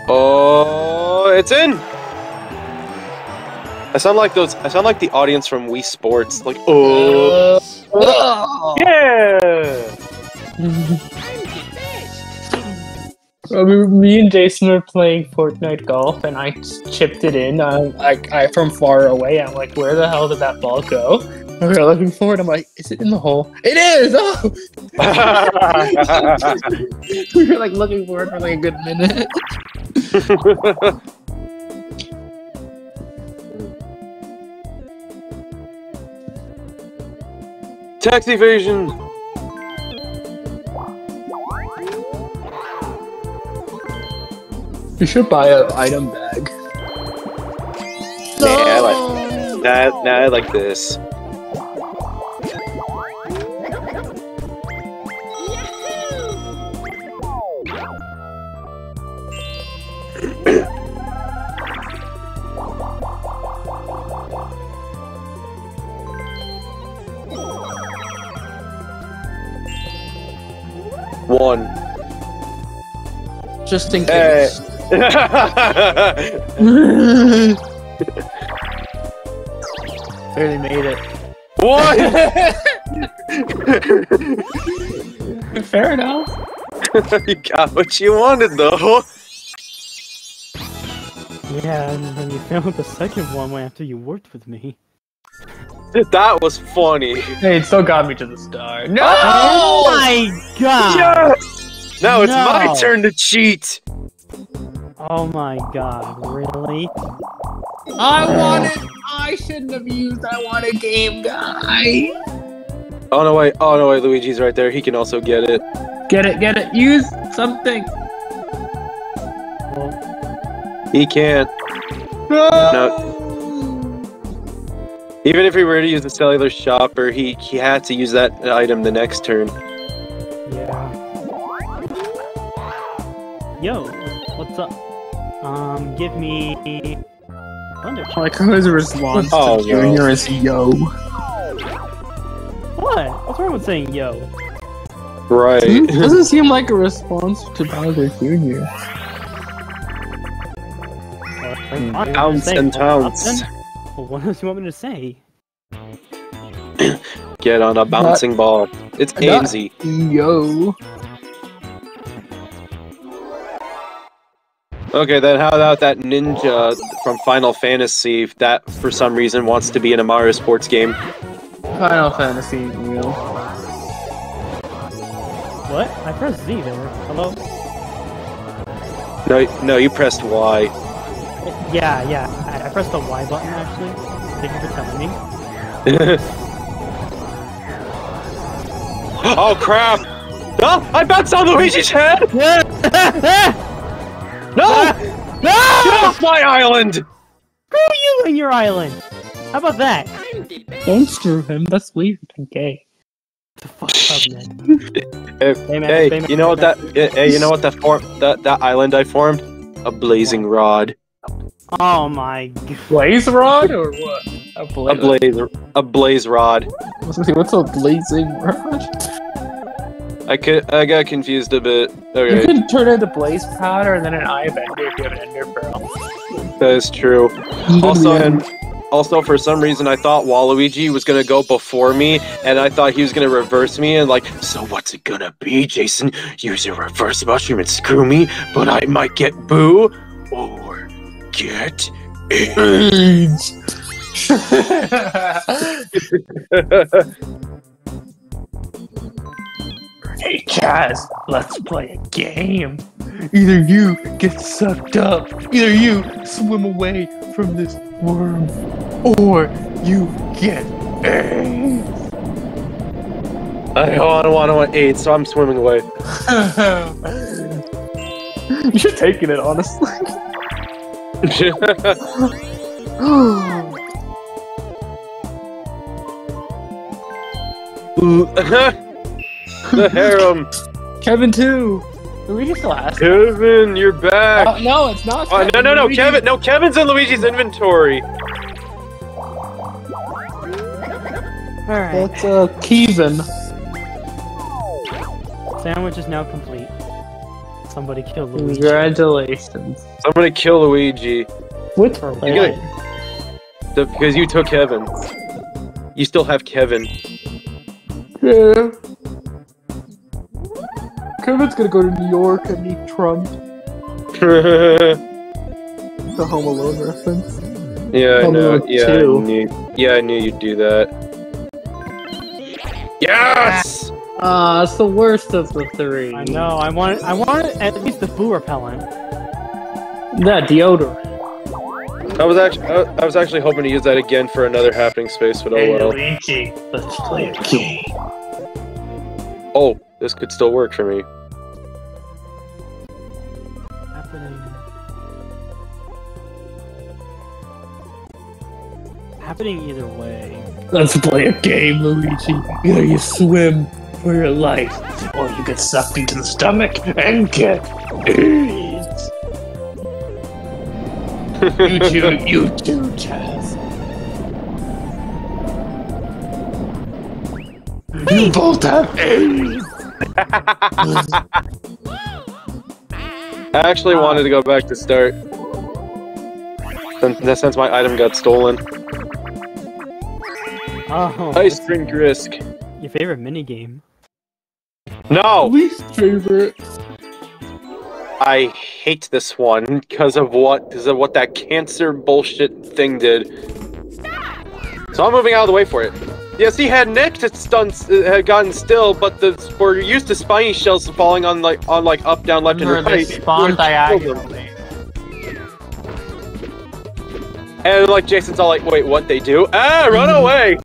Oh, it's in! I sound like those. I sound like the audience from Wii Sports. Like, oh, oh. Yeah. Me and Jason are playing Fortnite golf, and I chipped it in. I, I, I from far away. I'm like, where the hell did that ball go? And we were looking for it. I'm like, is it in the hole? It is. Oh! We were like looking for it for like a good minute. Tax evasion. You should buy an item bag. No! Yeah, I like that. Nah, nah, I like this. One. Just in case. Hey. Barely made it. What? Fair enough. You got what you wanted, though. Yeah, and then you found the second one after you worked with me. That was funny. Hey, it still got me to the star. No! Oh my god! Yes! Now it's no. my turn to cheat. Oh my god, really? I wanted- I shouldn't have used I want a game guy! Oh no wait, oh no wait, Luigi's right there, he can also get it. Get it, get it, use something! Well, he can't. No! no! Even if he were to use the cellular shopper, he, he had to use that item the next turn. Yeah. Yo, what's up? Um, give me... I like how his response oh, to Junior is yo. What? What's wrong with saying yo? Right. Doesn't, doesn't seem like a response to Bowser Junior Pounds and pounds. What else do you want me to say? Get on a bouncing not, ball. It's aimsy. Yo. Okay, then how about that ninja from Final Fantasy that, for some reason, wants to be in a Mario sports game? Final Fantasy, you know. What? I pressed Z there. Hello? No, no, you pressed Y. Yeah, yeah. I, I pressed the Y button, actually. Thank you for telling me. Oh, crap! Oh, I bounced on Luigi's head! No! Ah, no! Get off my island! Screw you and your island! How about that? Don't screw him, that's weird and gay. What the fuck up, man? Hey, Baymax, hey Baymax, you know what that- Hey, you know what that form- that- that island I formed? A blazing rod. Oh my god. Blaze rod or what? A blaze- A blaze- A blaze rod. What's a blazing rod? I could, I got confused a bit. Okay. You can turn into blaze powder and then an eye bender if you have an ender pearl. That is true. Also, and also for some reason I thought Waluigi was gonna go before me, and I thought he was gonna reverse me, and like, so what's it gonna be, Jason? Use your reverse mushroom and screw me, but I might get Boo or get AIDS. Hey Chaz, let's play a game. Either you get sucked up, either you swim away from this worm, or you get AIDS. I don't want to want AIDS, so I'm swimming away. You're taking it, honestly. The harem! Kevin too! Luigi's the last Kevin, one. You're back! Uh, no, it's not Kevin. Uh, no, no, no, Luigi. Kevin! No, Kevin's in Luigi's inventory! Alright. That's, uh, Kevin. Sandwich is now complete. Somebody kill Luigi. Congratulations. Somebody kill Luigi. What's wrong? Because you took Kevin. You still have Kevin. Yeah. Kevin's gonna go to New York and meet Trump. The Home Alone reference. Yeah, Home I know. Alone yeah, two. I knew. Yeah, I knew you'd do that. Yes. Ah, uh, it's the worst of the three. I know. I want. I want at least the Boo repellent. That deodorant. I was actually. I, I was actually hoping to use that again for another happening space, but hey, oh well. Luigi, let's play a game. Oh. This could still work for me. Happening. Happening either way. Let's play a game, Luigi. Either you swim for your life, or you get sucked into the stomach and get AIDS. You too, you too, Chaz. You both have AIDS. I actually wanted to go back to start since, since my item got stolen. Oh, Ice Cream Grisk. Your favorite minigame? No! Least favorite. I hate this one because of what because of what that cancer bullshit thing did. So I'm moving out of the way for it. Yes, he had Nick to stun uh, had gotten still, but the we're used to spiny shells falling on like on like up, down, left, and right. Spawn diagonally. And like Jason's all like, wait, what they do? Ah, run away!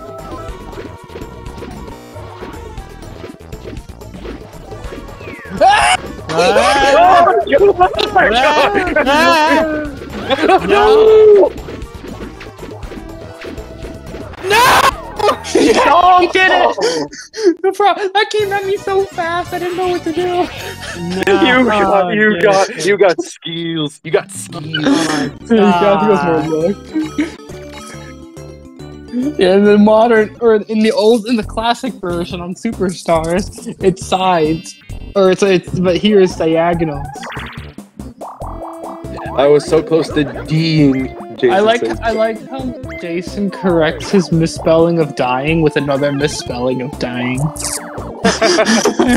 Ah! Oh, oh my God! Ah! No! No! Yes! Oh, I did it! The pro that came at me so fast, I didn't know what to do. No. You got, you oh, got, dude. you got skills. You got skills. Yeah, in the modern, or in the old, in the classic version on Superstars, it's sides. Or it's, it's but here is diagonals. I was so close to D'ing Jason. I like says. I like how Jason corrects his misspelling of dying with another misspelling of dying.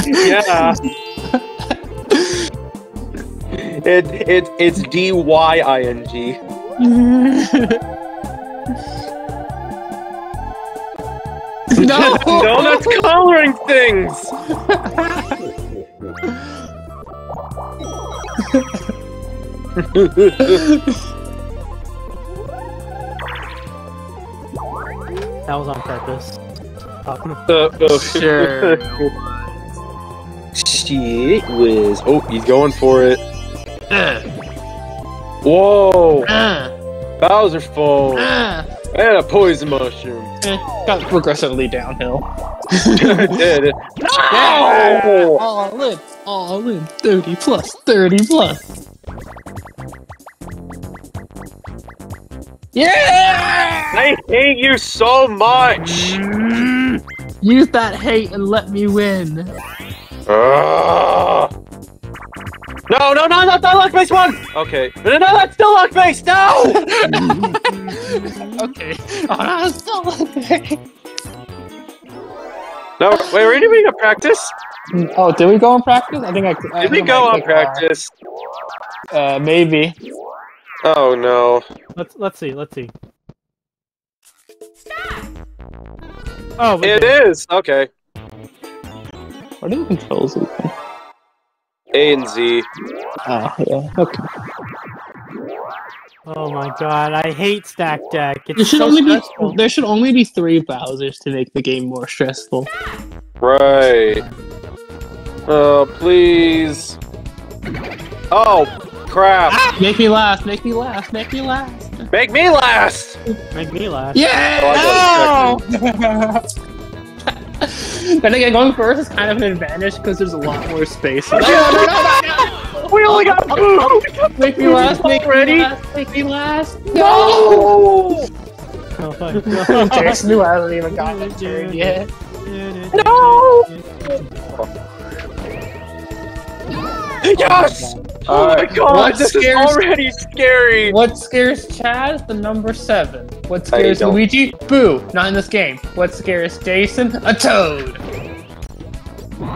Yeah. It it it's D Y I N G. No! No, that's coloring things. That was on purpose. Uh, oh. Sure. Shit was. Oh, he's going for it. Uh. Whoa! Uh. Bowser falls. Uh. And a poison mushroom. Eh, got progressively downhill. It did. No! Yeah! All in, all in. thirty plus, thirty plus. Yeah! I hate you so much! Mm, use that hate and let me win. Uh, no, no, no, no, not lock base one! Okay. No, no, that's still lock base, no! Okay. Oh, no, it's still okay. No, wait, were you doing a practice? Oh, did we go on practice? I think I. Did I we go on practice? Our... Uh, maybe. Oh no. Let's let's see. Let's see. Stop! Oh, it did. Is okay. What are the controls even? A and Z. Oh yeah. Okay. Oh my God! I hate Stack Deck. It's there should so only stressful. be there should only be three Bowsers to make the game more stressful. Right. Oh please. Oh crap! Ah! Make me last! Make me last! Make me last! Make me last! Make me last! Yeah! Oh, but again, going first is kind of an advantage because there's a lot more space. no, no, no, no, no. We only got Boo! Make me last, make me last, make me last! No! Oh, fuck. No. Jason knew I haven't even gotten a turn yet. No! Yes! Oh my God, what this scares, is already scary! What scares Chaz? The number seven. What scares Luigi? Boo! Not in this game. What scares Jason? A toad! No!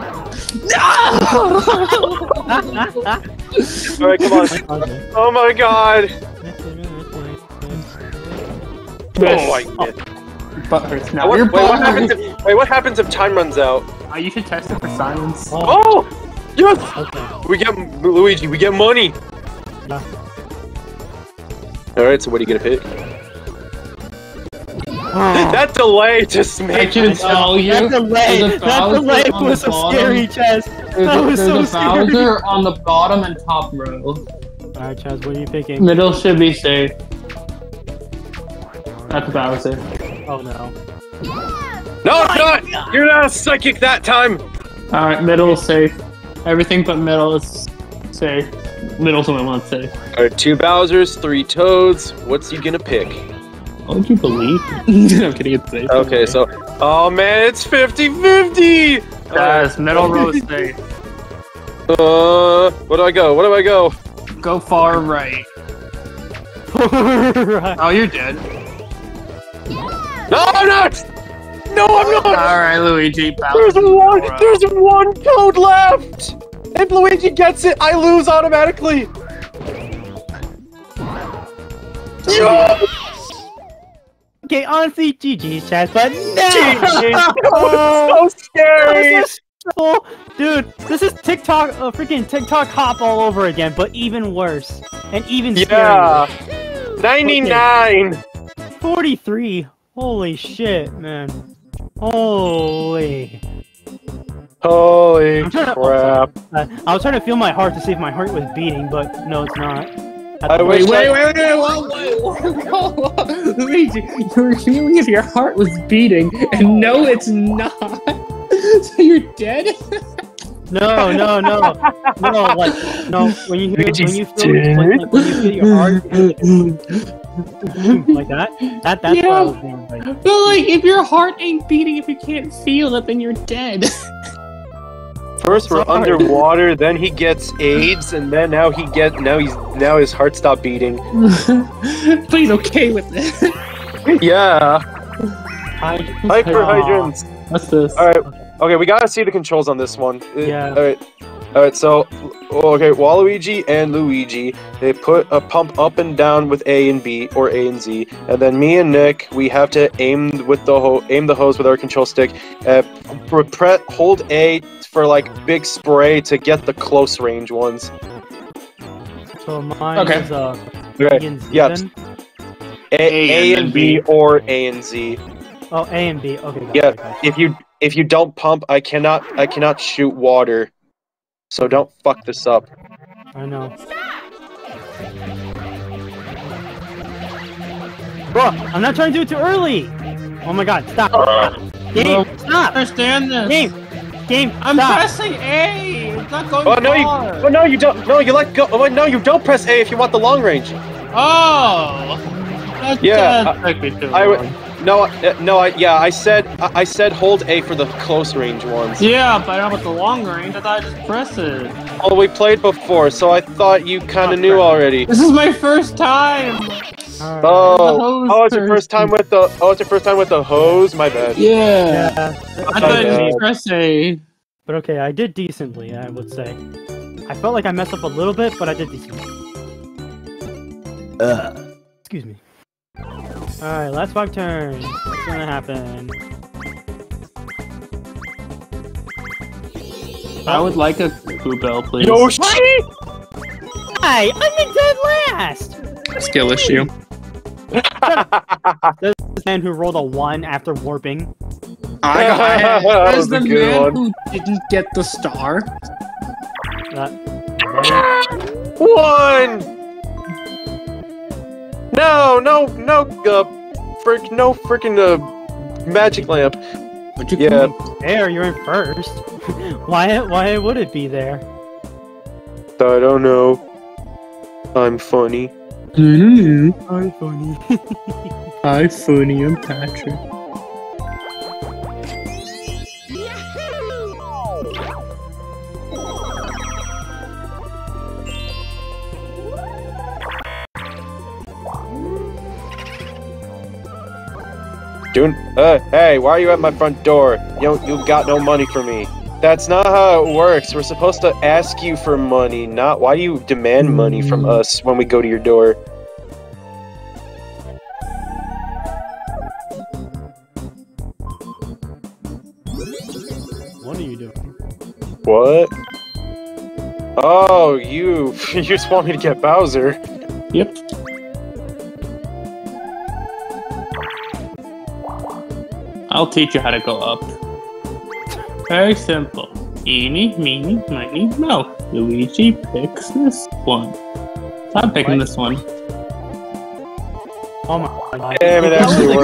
Alright, come on. Oh my God! Oh my God. Butt hurts now. Wait, what happens if, wait, what happens if time runs out? Oh, you should test it for science. Oh! oh yes! Okay. We get Luigi, we get money! Yeah. Alright, so what are you gonna pick? That delay just made me tell you. That delay, that delay was a scary Chaz. That was so scary. There's a Bowser on the bottom and top row. Alright, Chaz, what are you picking? Middle should be safe. That's Bowser. Oh no. No, it's not! You're not a psychic that time! Alright, middle is safe. Everything but middle is safe. Middle's what I want to say. Alright, two Bowsers, three Toads. What's he gonna pick? Don't you believe? I'm kidding, it's safe. Okay, so... Oh man, it's fifty fifty! Guys, middle row is safe. Uh, where do I go? Where do I go? Go far right. right. Oh, you're dead. Yeah. No, I'm not! No, I'm not! Alright, Luigi. There's one, there's one toad left! If Luigi gets it, I lose automatically! Yeah. Okay, honestly, G G, Chaz, but no! G G! Oh, so scary! So dude, this is TikTok, uh, freaking TikTok hop all over again, but even worse. And even yeah. scarier. ninety-nine! forty-three! Holy shit, man. Holy. Holy crap. To, uh, I was trying to feel my heart to see if my heart was beating, but no, it's not. I wait, wait, I... wait, wait, wait, whoa, whoa, whoa. Luigi, you were feeling if your heart was beating, and no, it's not. So you're dead? No, no, no, no, like, no, when you, hear, when, you feel, like, like, when you feel your heart, like that, that that's yeah. what I was doing. Like. But like, if your heart ain't beating, if you can't feel it, then you're dead. First we're underwater, then he gets AIDS, and then now he get, now he's, now his heart stopped beating. But he's okay with it. Yeah. Hyperhydrants. What's this? Alright. Okay. Okay, we gotta see the controls on this one. Yeah. Alright, Alright. so, okay, Waluigi and Luigi, they put a pump up and down with A and B, or A and Z, and then me and Nick, we have to aim with the ho aim the hose with our control stick, uh, pre hold A for, like, big spray to get the close-range ones. So mine okay. is, uh, okay. E and Z yep. A, A, A and B, B, or A and Z. Oh, A and B, okay. Yeah, okay. if you... If you don't pump, I cannot I cannot shoot water. So don't fuck this up. I know. Bro, I'm not trying to do it too early! Oh my god, stop! Stop. Game, bro, stop! I understand this. Game! Game, I'm stop. pressing A! It's not going oh, no, far! You, oh no, you don't! No, you let go! Oh, no, you don't press A if you want the long range! Oh! That yeah, I, took me too I, long. I, No, uh, no, I, yeah, I said, I, I said hold A for the close-range ones. Yeah, but how about the long-range? I thought I just pressed it. Oh, we played before, so I thought you kind of knew already. This is my first time! Right. Oh, oh, it's your first time with the, oh, it's your first time with the hose? My bad. Yeah. yeah. I thought you pressed A. But okay, I did decently, I would say. I felt like I messed up a little bit, but I did decently. Uh. Excuse me. Alright, last five turns. What's gonna happen? I would like a Koopa bell, please. Yoshi! Hi! I'm in dead last! Skill issue. There's this man who rolled a one after warping. I got it! There's the man one. who didn't get the star. Uh, one! No, no, no, uh, frick, no frickin' uh, magic lamp. But you yeah. there, you're in first. why, why would it be there? I don't know. I'm funny. Mm-hmm. I'm funny. I'm funny, I'm Patrick. Uh, hey, why are you at my front door? You you got no money for me. That's not how it works. We're supposed to ask you for money, not why do you demand money from us when we go to your door? What are you doing? What? Oh, you you just want me to get Bowser. Yep. I'll teach you how to go up. Very simple. Eeny, meeny, miny, moe. Luigi picks this one. I'm picking this one. Oh my god. Damn, it actually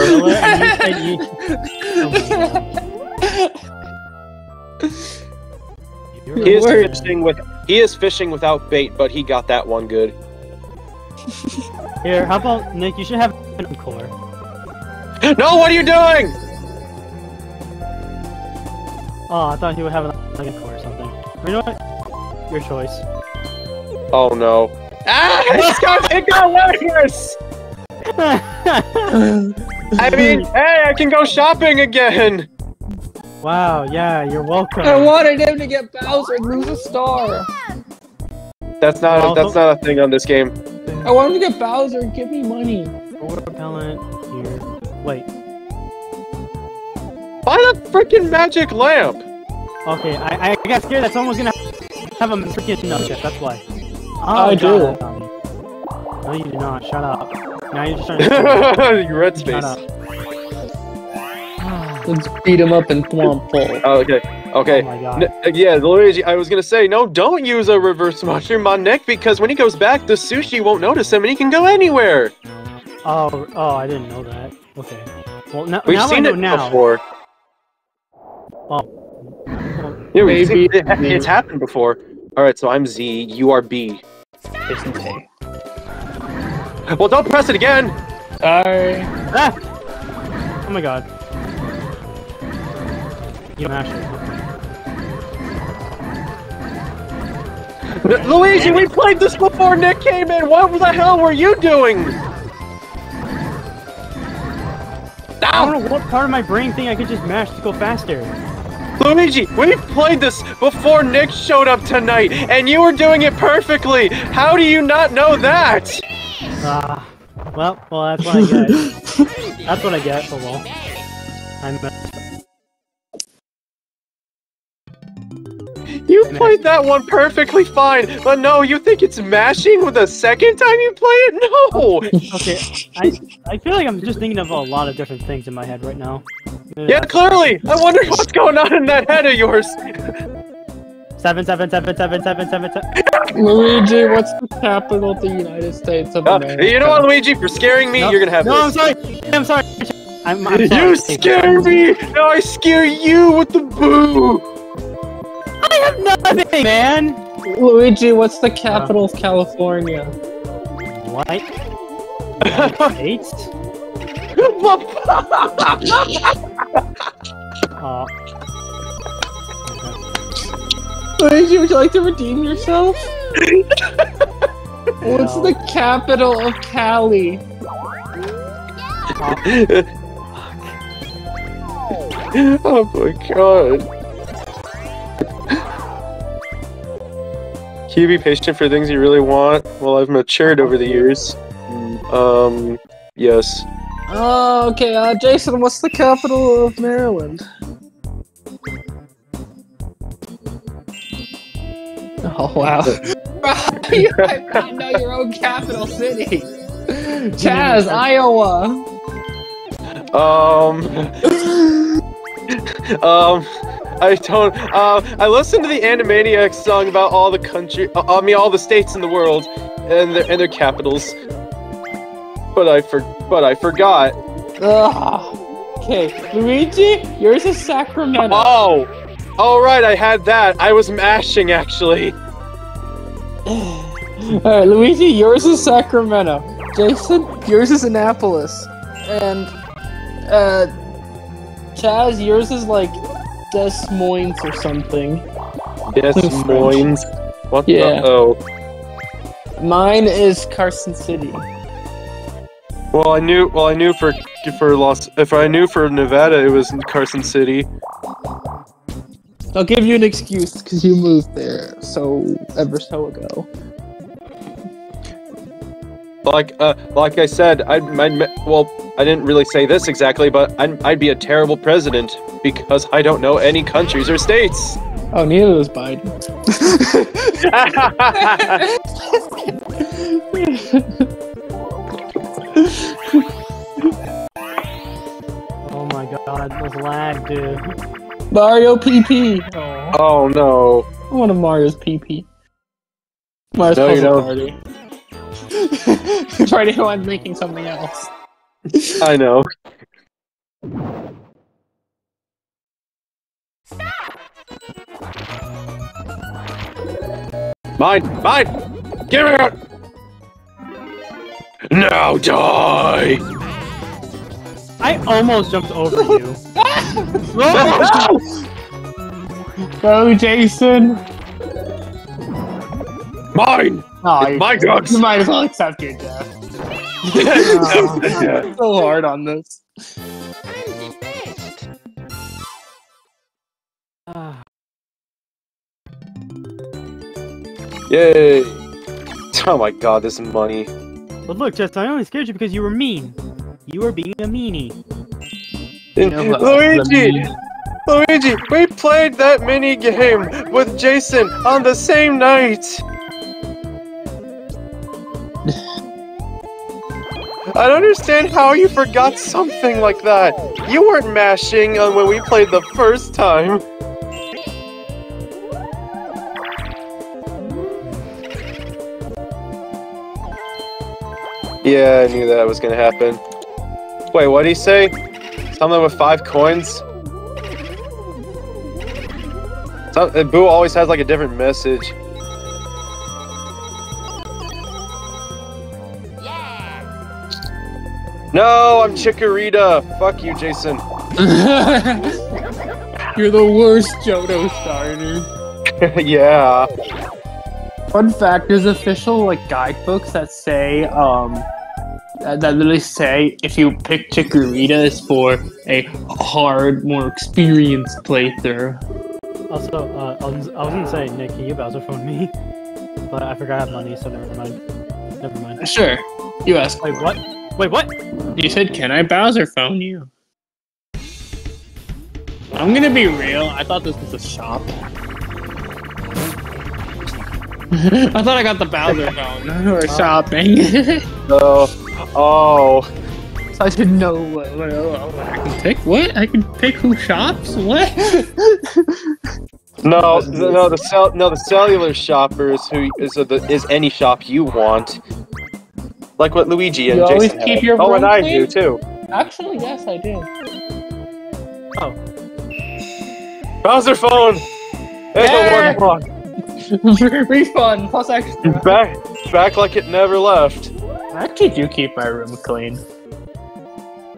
worked. He is fishing with he is fishing without bait, but he got that one good. Here, how about Nick? You should have an encore. No, what are you doing? Oh, I thought he would have an encore or something. You know what? Your choice. Oh no. Ah! It got, it got worse! I mean, hey, I can go shopping again! Wow, yeah, you're welcome. I wanted him to get Bowser and lose a star! That's not, a, that's not a thing on this game. I wanted to get Bowser and give me money. Repellent here. Wait. Buy the freaking magic lamp! Okay, I, I got scared that someone's gonna have a freaking nugget, that's why. Oh, I God. do. No, you do not. Shut up. Now you're just trying to... You're red space. Let's beat him up and thwomp pull. Oh, okay. Okay. Oh my God. N yeah, Luigi, I was gonna say, no, don't use a reverse mushroom on Nick, because when he goes back, the sushi won't notice him and he can go anywhere! Oh, oh, I didn't know that. Okay. Well, no, We've now seen I know it now. before. Oh. Well, yeah, we've seen it. It's happened before. Alright, so I'm Z, you are B. It's okay. Well, don't press it again! Sorry. Ah! Oh my God. You don't actually. N Luigi, we played this before Nick came in! What the hell were you doing? I don't know what part of my brain thing I could just mash to go faster. Luigi, we played this before Nick showed up tonight, and you were doing it perfectly! How do you not know that? Ah, uh, well, well, that's what I get. That's what I get, oh well. I'm You played that one perfectly fine, but no, you think it's mashing with the second time you play it? No! Okay, I, I feel like I'm just thinking of a lot of different things in my head right now. Maybe yeah, clearly! I wonder what's going on in that head of yours! Seven, seven, seven, seven, seven, seven, seven. Luigi, what's the capital of the United States of America? Uh, you know what, Luigi? For scaring me, nope. you're gonna have no, this. No, I'm sorry! I'm sorry! I'm, I'm sorry. You scare me! Now I scare you with the boo! I have nothing, man! Luigi, what's the capital uh, of California? What? States? uh. Luigi, would you like to redeem yourself? What's no. the capital of Cali? Uh. Oh my God. Can you be patient for things you really want? Well, I've matured over the years. Um, yes. Oh, okay, uh, Jason, what's the capital of Maryland? Oh, wow. You might know your own capital city. Chaz, Iowa. Um... um... I don't. Uh, I listened to the Animaniacs song about all the country. Uh, I mean, all the states in the world, and their and their capitals. But I for but I forgot. Ugh. Okay, Luigi, yours is Sacramento. Oh, all right. I had that. I was mashing actually. All right, Luigi, yours is Sacramento. Jason, yours is Annapolis, and uh, Chaz, yours is like. Des Moines or something. Des Moines? What yeah. the oh? Mine is Carson City. Well, I knew. Well, I knew for for Los. If I knew for Nevada, it was Carson City. I'll give you an excuse because you moved there so ever so ago. Like, uh, like I said, I'd, I'd, well, I didn't really say this exactly, but I'd, I'd be a terrible president because I don't know any countries or states. Oh, neither does Biden. Oh my God, this lag, dude. Mario P P. Oh no. I want a Mario's P P. Mario's no, Puzzle Party. Try to go on making something else. I know. Mine! Mine! Give it out! Now die! I almost jumped over you. No! Go, Jason! Mine! Oh, it's my drugs! You might as well accept your death. Oh, I'm so hard on this. I'm the best. Ah. Yay! Oh my God, this money. But look, Justin, I only scared you because you were mean. You were being a meanie. You know, Luigi! Luigi, we played that mini game with Jason on the same night! I don't understand how you forgot something like that. You weren't mashing on when we played the first time. Yeah, I knew that was gonna happen. Wait, what'd he say? Something with five coins? Some, Boo always has like a different message. No, I'm Chikorita. Fuck you, Jason. You're the worst Johto starter. Yeah. Fun fact, there's official like guidebooks that say, um, that, that literally say if you pick Chikorita, it's for a hard, more experienced playthrough. Also, uh, I was, I was gonna say, Nick, can you Bowser phone me? But I forgot I have money, so never mind. Never mind. Sure. You asked. Wait, what? Wait, what? You said, can I Bowser phone you? I'm gonna be real, I thought this was a shop. I thought I got the Bowser phone. We were shopping. Oh. Oh. So I should know what, what, what, what I can pick. What? I can pick who shops? What? No, the, no, the cell, no, the cellular shopper is who is a, the, is any shop you want. Like what Luigi and you Jason always keep your oh, and I do too. Actually, yes, I do. Oh. Bowser phone. There's yeah. the one block. Refund plus extra. Back, back like it never left. I actually do keep my room clean.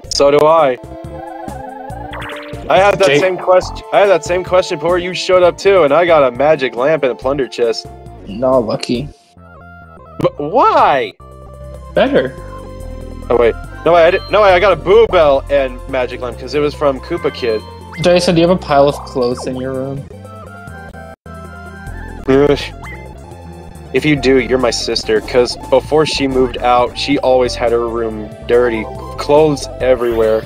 So do I. I had that Jake. same question. I had that same question before you showed up too, and I got a magic lamp and a plunder chest. Not lucky. But why? Better. Oh wait, no, I didn't. No, I got a Boo Bell and magic lamp because it was from Koopa Kid. Jason, do you have a pile of clothes in your room? If you do, you're my sister. Cause before she moved out, she always had her room dirty, clothes everywhere.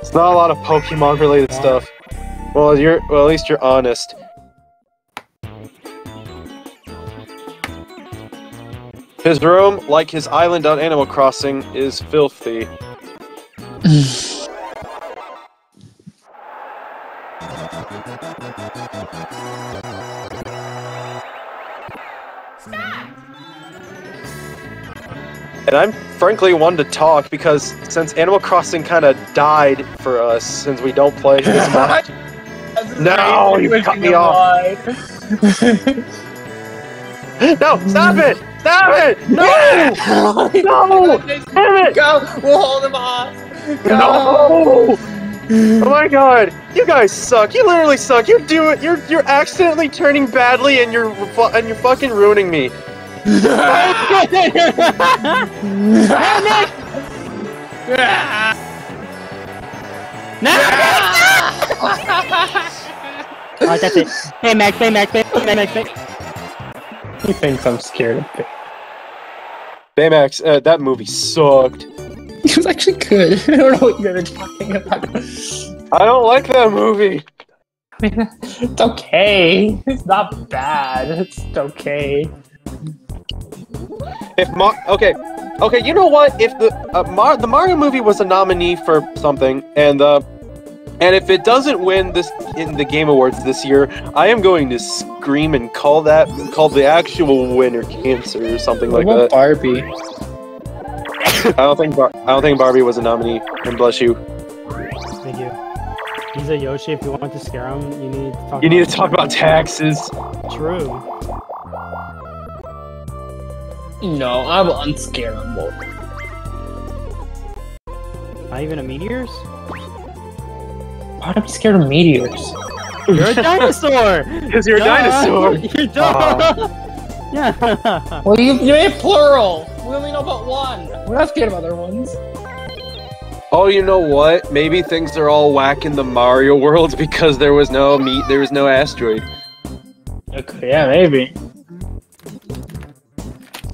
It's not a lot of Pokemon-related stuff. Well, you're well, at least you're honest. His room, like his island on Animal Crossing, is filthy. And I'm frankly one to talk because since Animal Crossing kind of died for us, since we don't play as much. No, you cut me off. No, stop it! Stop it! No! Yeah. No! Damn it! Go! We'll hold him off! Go. No! Oh my god! You guys suck! You literally suck! You do it! You're you're accidentally turning badly and you're and you're fucking ruining me! Oh, that's it. Baymax, Baymax, Baymax, Baymax. He thinks I'm scared of it. Baymax, uh, that movie sucked. It was actually good. I don't know what you're talking about. I don't like that movie. I mean, it's okay. It's not bad. It's okay. If Ma okay, okay, you know what? If the uh, Mar the Mario movie was a nominee for something, and the and if it doesn't win this in the Game Awards this year, I am going to scream and call that call the actual winner cancer or something like that. Barbie. I don't think Bar I don't think Barbie was a nominee. And bless you. Thank you. He's a Yoshi. If you want to scare him, you need to talk. You need to talk about taxes. True. No, I'm unscarable. Not even a meteors. Why am I scared of meteors? You're a dinosaur! Because you're Duh. a dinosaur! You're dumb! Uh, yeah! Well, you, you made plural! We only know about one! We're not scared of other ones. Oh, you know what? Maybe things are all whack in the Mario world because there was no meat, there was no asteroid. Okay, yeah, maybe.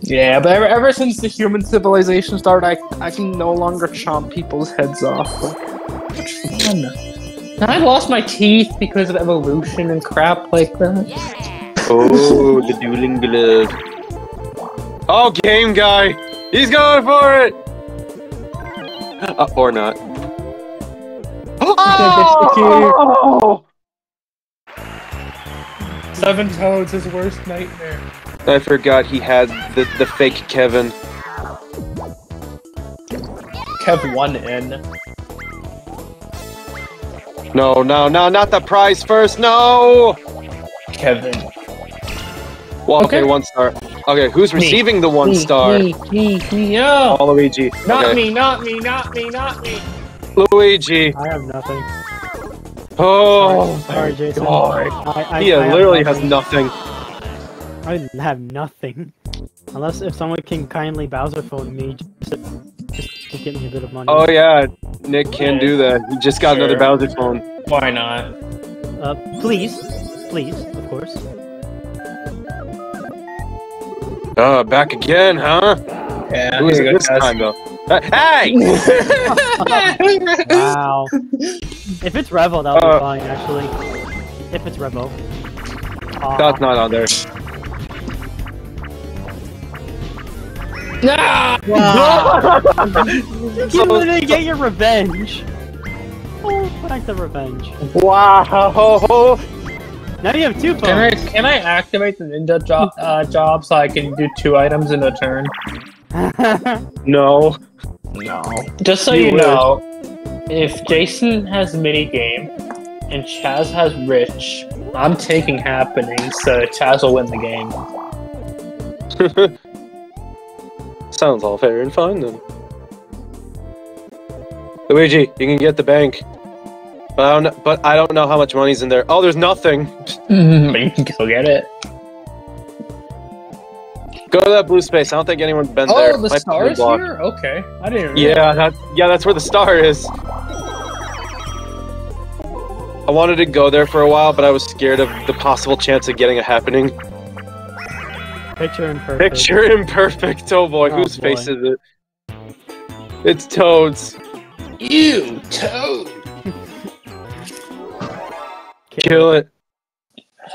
Yeah, but ever, ever since the human civilization started, I, I can no longer chomp people's heads off. Fun. I lost my teeth because of evolution and crap like that. Yeah. Oh, the dueling glove. Oh, Game Guy! He's going for it! Uh, or not. Oh! Seven Toads, his worst nightmare. I forgot he had the, the fake Kevin. Kev one in. No, no, no, not the prize first, no! Kevin. Well, okay, okay one star. Okay, who's me. receiving the one me, star? Me, me, me, no! Oh, Luigi. Not okay. me, not me, not me, not me! Luigi. I have nothing. Oh, sorry, sorry Jason. I, I, he I literally nothing. has nothing. I have nothing. Unless if someone can kindly Bowser phone me just, just to get me a bit of money. Oh yeah, Nick can yeah. do that. He just got sure. another Bowser phone. Why not? Uh, please, please, of course. Uh, back again, huh? Yeah. Who is it this time though? Uh, hey! Wow. If it's Revo, that'll uh, be fine, actually. If it's Revo. Uh, that's not on there. No! Wow. You literally get your revenge. Oh, like the revenge. Wow! Now you have two phones. Can I, can I activate the ninja job, uh, job so I can do two items in a turn? No. No. Just so you, you know, if Jason has minigame and Chaz has rich, I'm taking happening, so Chaz will win the game. Sounds all fair and fine then. Luigi, you can get the bank. But I don't, but I don't know how much money's in there. Oh, there's nothing! But you can go get it. Go to that blue space. I don't think anyone's been oh, there. Oh, the Might star is here? Okay. I didn't even Yeah, that, yeah, that's where the star is. I wanted to go there for a while, but I was scared of the possible chance of getting it happening. Picture imperfect. Picture imperfect. Oh boy, oh, whose boy. face is it? It's Toad's. Ew, Toad! Kill it.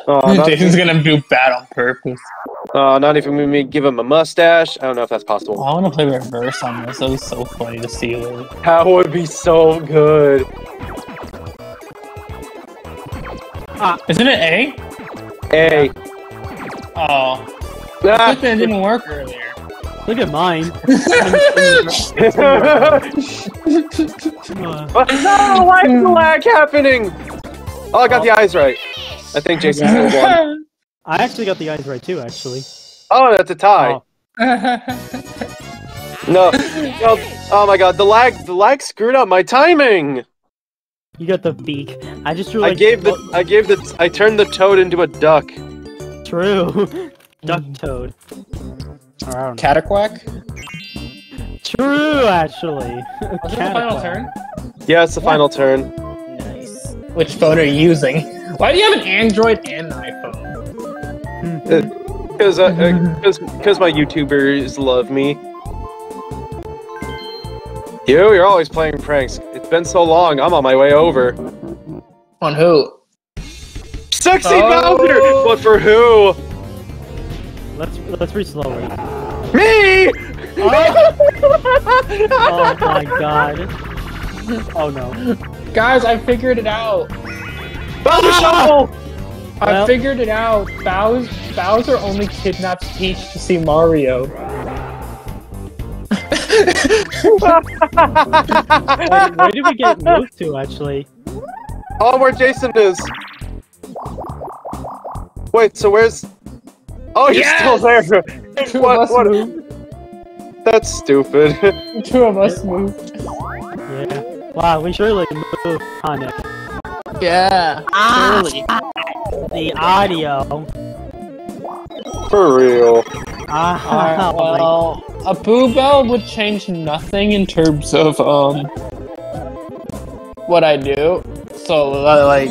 Oh, Jason's gonna do bad on purpose. Uh, not even when we give him a mustache. I don't know if that's possible. I want to play reverse on this. That was so funny to see. Like. That would be so good. Ah, isn't it A? A. Yeah. Oh. Ah. That didn't work earlier. Look at mine. No, why is the lag happening? Oh, I got oh. the eyes right. I think Jason's the one. I actually got the eyes right too, actually. Oh, that's a tie. Oh. no, no, oh my god, the lag, the lag screwed up my timing. You got the beak. I just really. I gave the, I gave the, I turned the toad into a duck. True. Duck toad. Cataquack. True, actually. Was it the final turn? Yeah, it's the final yeah. turn. Nice. Which phone are you using? Why do you have an Android and an iPhone? Because uh, uh, my YouTubers love me. You, you're always playing pranks. It's been so long, I'm on my way over. On who? Sexy Bowser! Oh. But for who? Let's let's reach slower. Me! Oh. Oh my god. Oh no. Guys, I figured it out. Bowser Shuffle! I well, figured it out. Bowser, Bowser only kidnaps Peach to see Mario. Wait, where did we get moved to, actually? Oh, where Jason is. Wait, so where's... Oh, you're yes! still there. Two what, of us what? Moved. That's stupid. Two of us moved. Yeah. Wow, we surely moved on it. Yeah, ah, really. The audio. For real. Ah, right, well, a Boo Bell would change nothing in terms of, um, what I do. So, uh, like,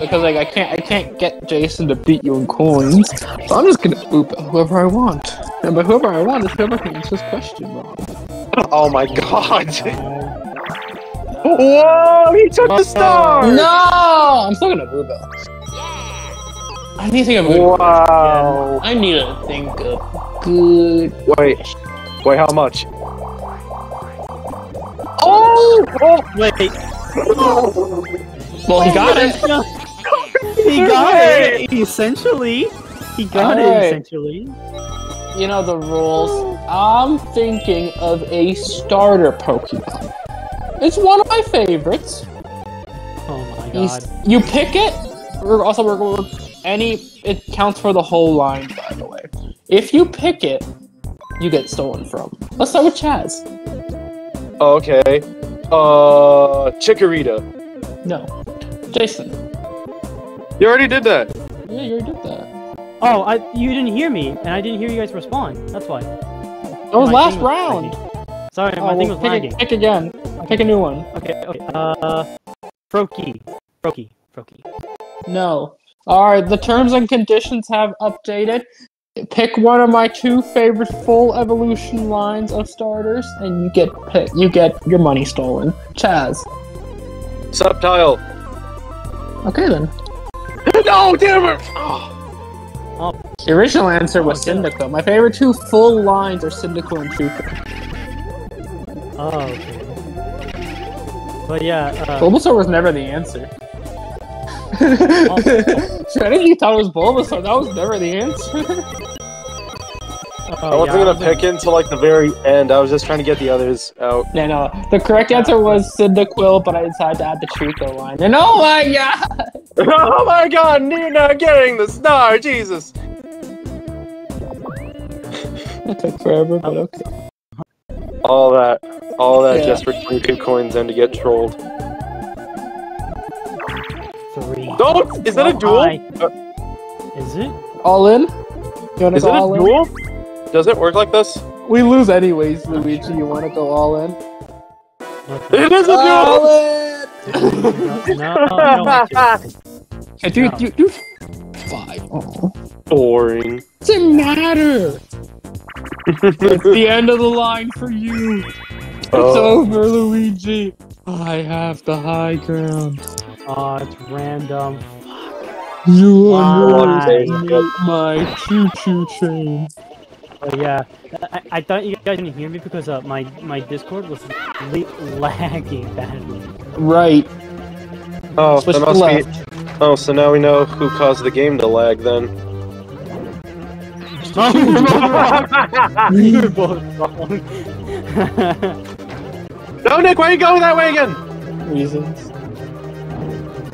because, like, I can't, I can't get Jason to beat you in coins. So I'm just gonna Boo Bell whoever I want. And by whoever I want is whoever can answer this question wrong. Oh my god. Whoa! He took the star! No! I'm still gonna Boo Bell. I need to think of a good wow. question. I need to think of good. Wait, question. wait, how much? Oh! Oh, wait. Well, he got it. He got it. Essentially, he got right. it. Essentially. You know the rules. I'm thinking of a starter Pokemon. It's one of my favorites. Oh my god! You, you pick it. We're also we're going any. It counts for the whole line, by the way. If you pick it, you get stolen from. Let's start with Chaz. Okay. Uh, Chikorita. No. Jason. You already did that. Yeah, you already did that. Oh, I you didn't hear me, and I didn't hear you guys respond. That's why. That was last round. Was Sorry, oh, my thing was pick, lagging. Pick again. Pick a new one. Okay. Okay. Uh, Froakie. Froakie. Froakie. No. All right. The terms and conditions have updated. Pick one of my two favorite full evolution lines of starters, and you get you get your money stolen. Chaz. Subtile. Okay then. No, damn it! Oh. Oh. The original answer was oh, Cyndaquil. My favorite two full lines are Cyndaquil and Koopa. Oh. Okay. But yeah. Uh... Bulbasaur was never the answer. Oh. Sure, I think you thought it was Bulbasaur. That was never the answer. Oh, I wasn't yeah, gonna I was pick gonna... it until like the very end. I was just trying to get the others out. No, no. The correct answer was Cyndaquil, but I decided to add the Chikorita line. And oh my god! Oh my god! You're not getting the star, Jesus! That took forever, but okay. All that, all that yeah. just for twenty-two coins and to get trolled. Three. Don't! Is that a duel? I... Is it? All in? You want to go all in? Is it a duel? Does it work like this? We lose anyways, Luigi. You want to go all in? Okay. It is a all duel! In! no, no, no, hey, dude, no. you, you, five. Oh. Boring. Doesn't matter. It's the end of the line for you. It's oh. over, Luigi. I have the high ground. Aw, oh, it's random. Fuck. You underestimate my choo-choo train. Oh, yeah, I, I thought you guys didn't hear me because uh, my my Discord was lagging badly. Right. Oh, that must be... oh, so now we know who caused the game to lag then. You're both wrong. No, Nick, why are you going that way again? Reasons.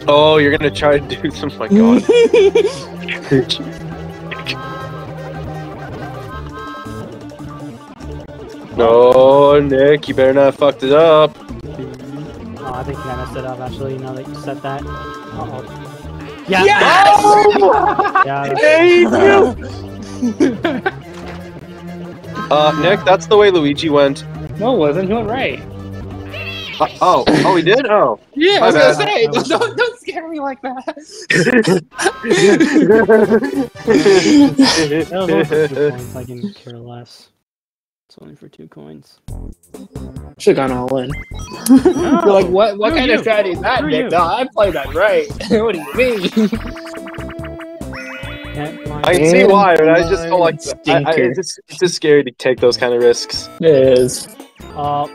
Oh, you're gonna try to do some. Oh my god. No, Nick, you better not have fucked it up. Oh, I think I messed it up, actually, now that you said that. Uh-oh. Yeah! Yes! Yeah, hey, uh, Nick, that's the way Luigi went. No, it wasn't. He went right. Uh, oh, oh, he did? Oh. Yeah, I was gonna say, don't, don't scare me like that. That was a good point. I can care less. It's only for two coins. Should've gone all in. No. You're like, what What Who kind of strategy is that, Who Nick? No, I played that right. What do you mean? I can see why, but I just don't like that. I, I, it's, just, it's just scary to take those kind of risks. It is. Uh,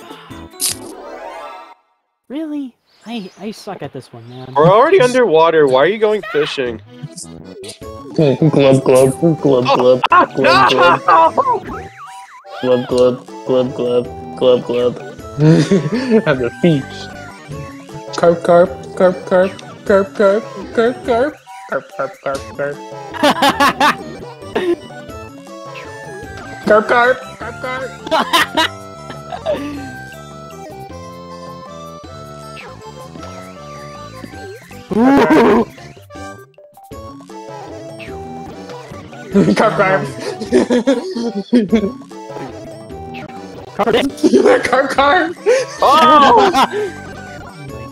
really? I, I suck at this one, man. We're already underwater. Why are you going fishing? Glove, glove, glove, glove, glove, glove, glove. Glub glub glub glub glub glub. I'm the Peach. Carp carp carp carp carp carp carp carp carp carp carp carp. Carp carp carp carp. Carp carp. Carp, carp, carp! Oh! Oh my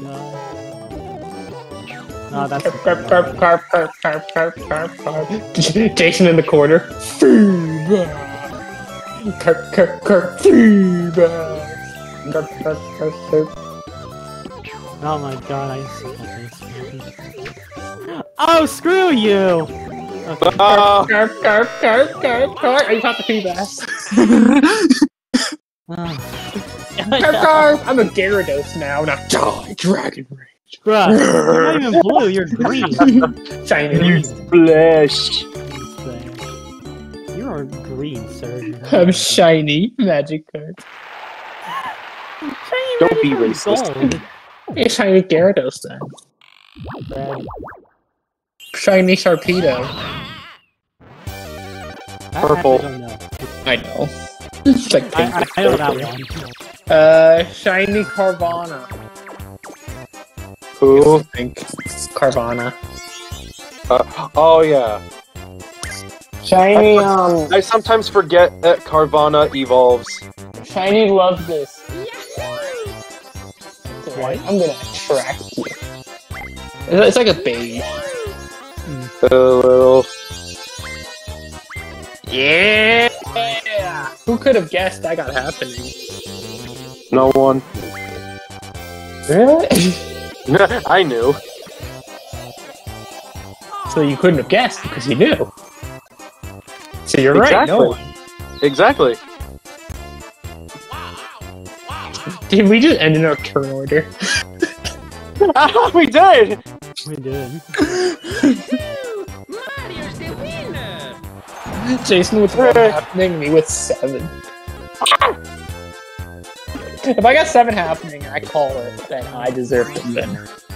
god. No, that's carp, carp, carp, carp, carp, carp, carp, carp. Jason in the corner. Carp, carp, carp, carp, carp, carp, carp. Oh my god, I suck at this. Oh, screw you! Okay. Oh. Garp, garp, garp, garp, garp. Oh, you have to pee back. Garp, garp. I'm a Gyarados now, not die. Dragon Rage. Bruh, you're not even blue, you're green. Shiny. You're flesh. You are green, sir. I'm shiny. Magic card. Shiny. Don't be racist. You're shiny Gyarados then. Bad. Shiny Sharpedo. I Purple. Know. I know. It's like pink. I, I, I know that one. Uh, shiny Carvanha. Who? I think Carvanha. Uh, oh yeah. Shiny. I, um. I sometimes forget that Carvanha evolves. Shiny loves this. What? I'm gonna attract you. It's like a baby. Hello. Yeah! Who could have guessed that got happening? No one. Really? I knew. So you couldn't have guessed because you knew. So you're exactly. right, no one. Exactly. Did we just end in our turn order? Oh, we did! We did. Mario's the winner! Jason with one happening, me with seven. If I got seven happening, I call it, then I deserve to win.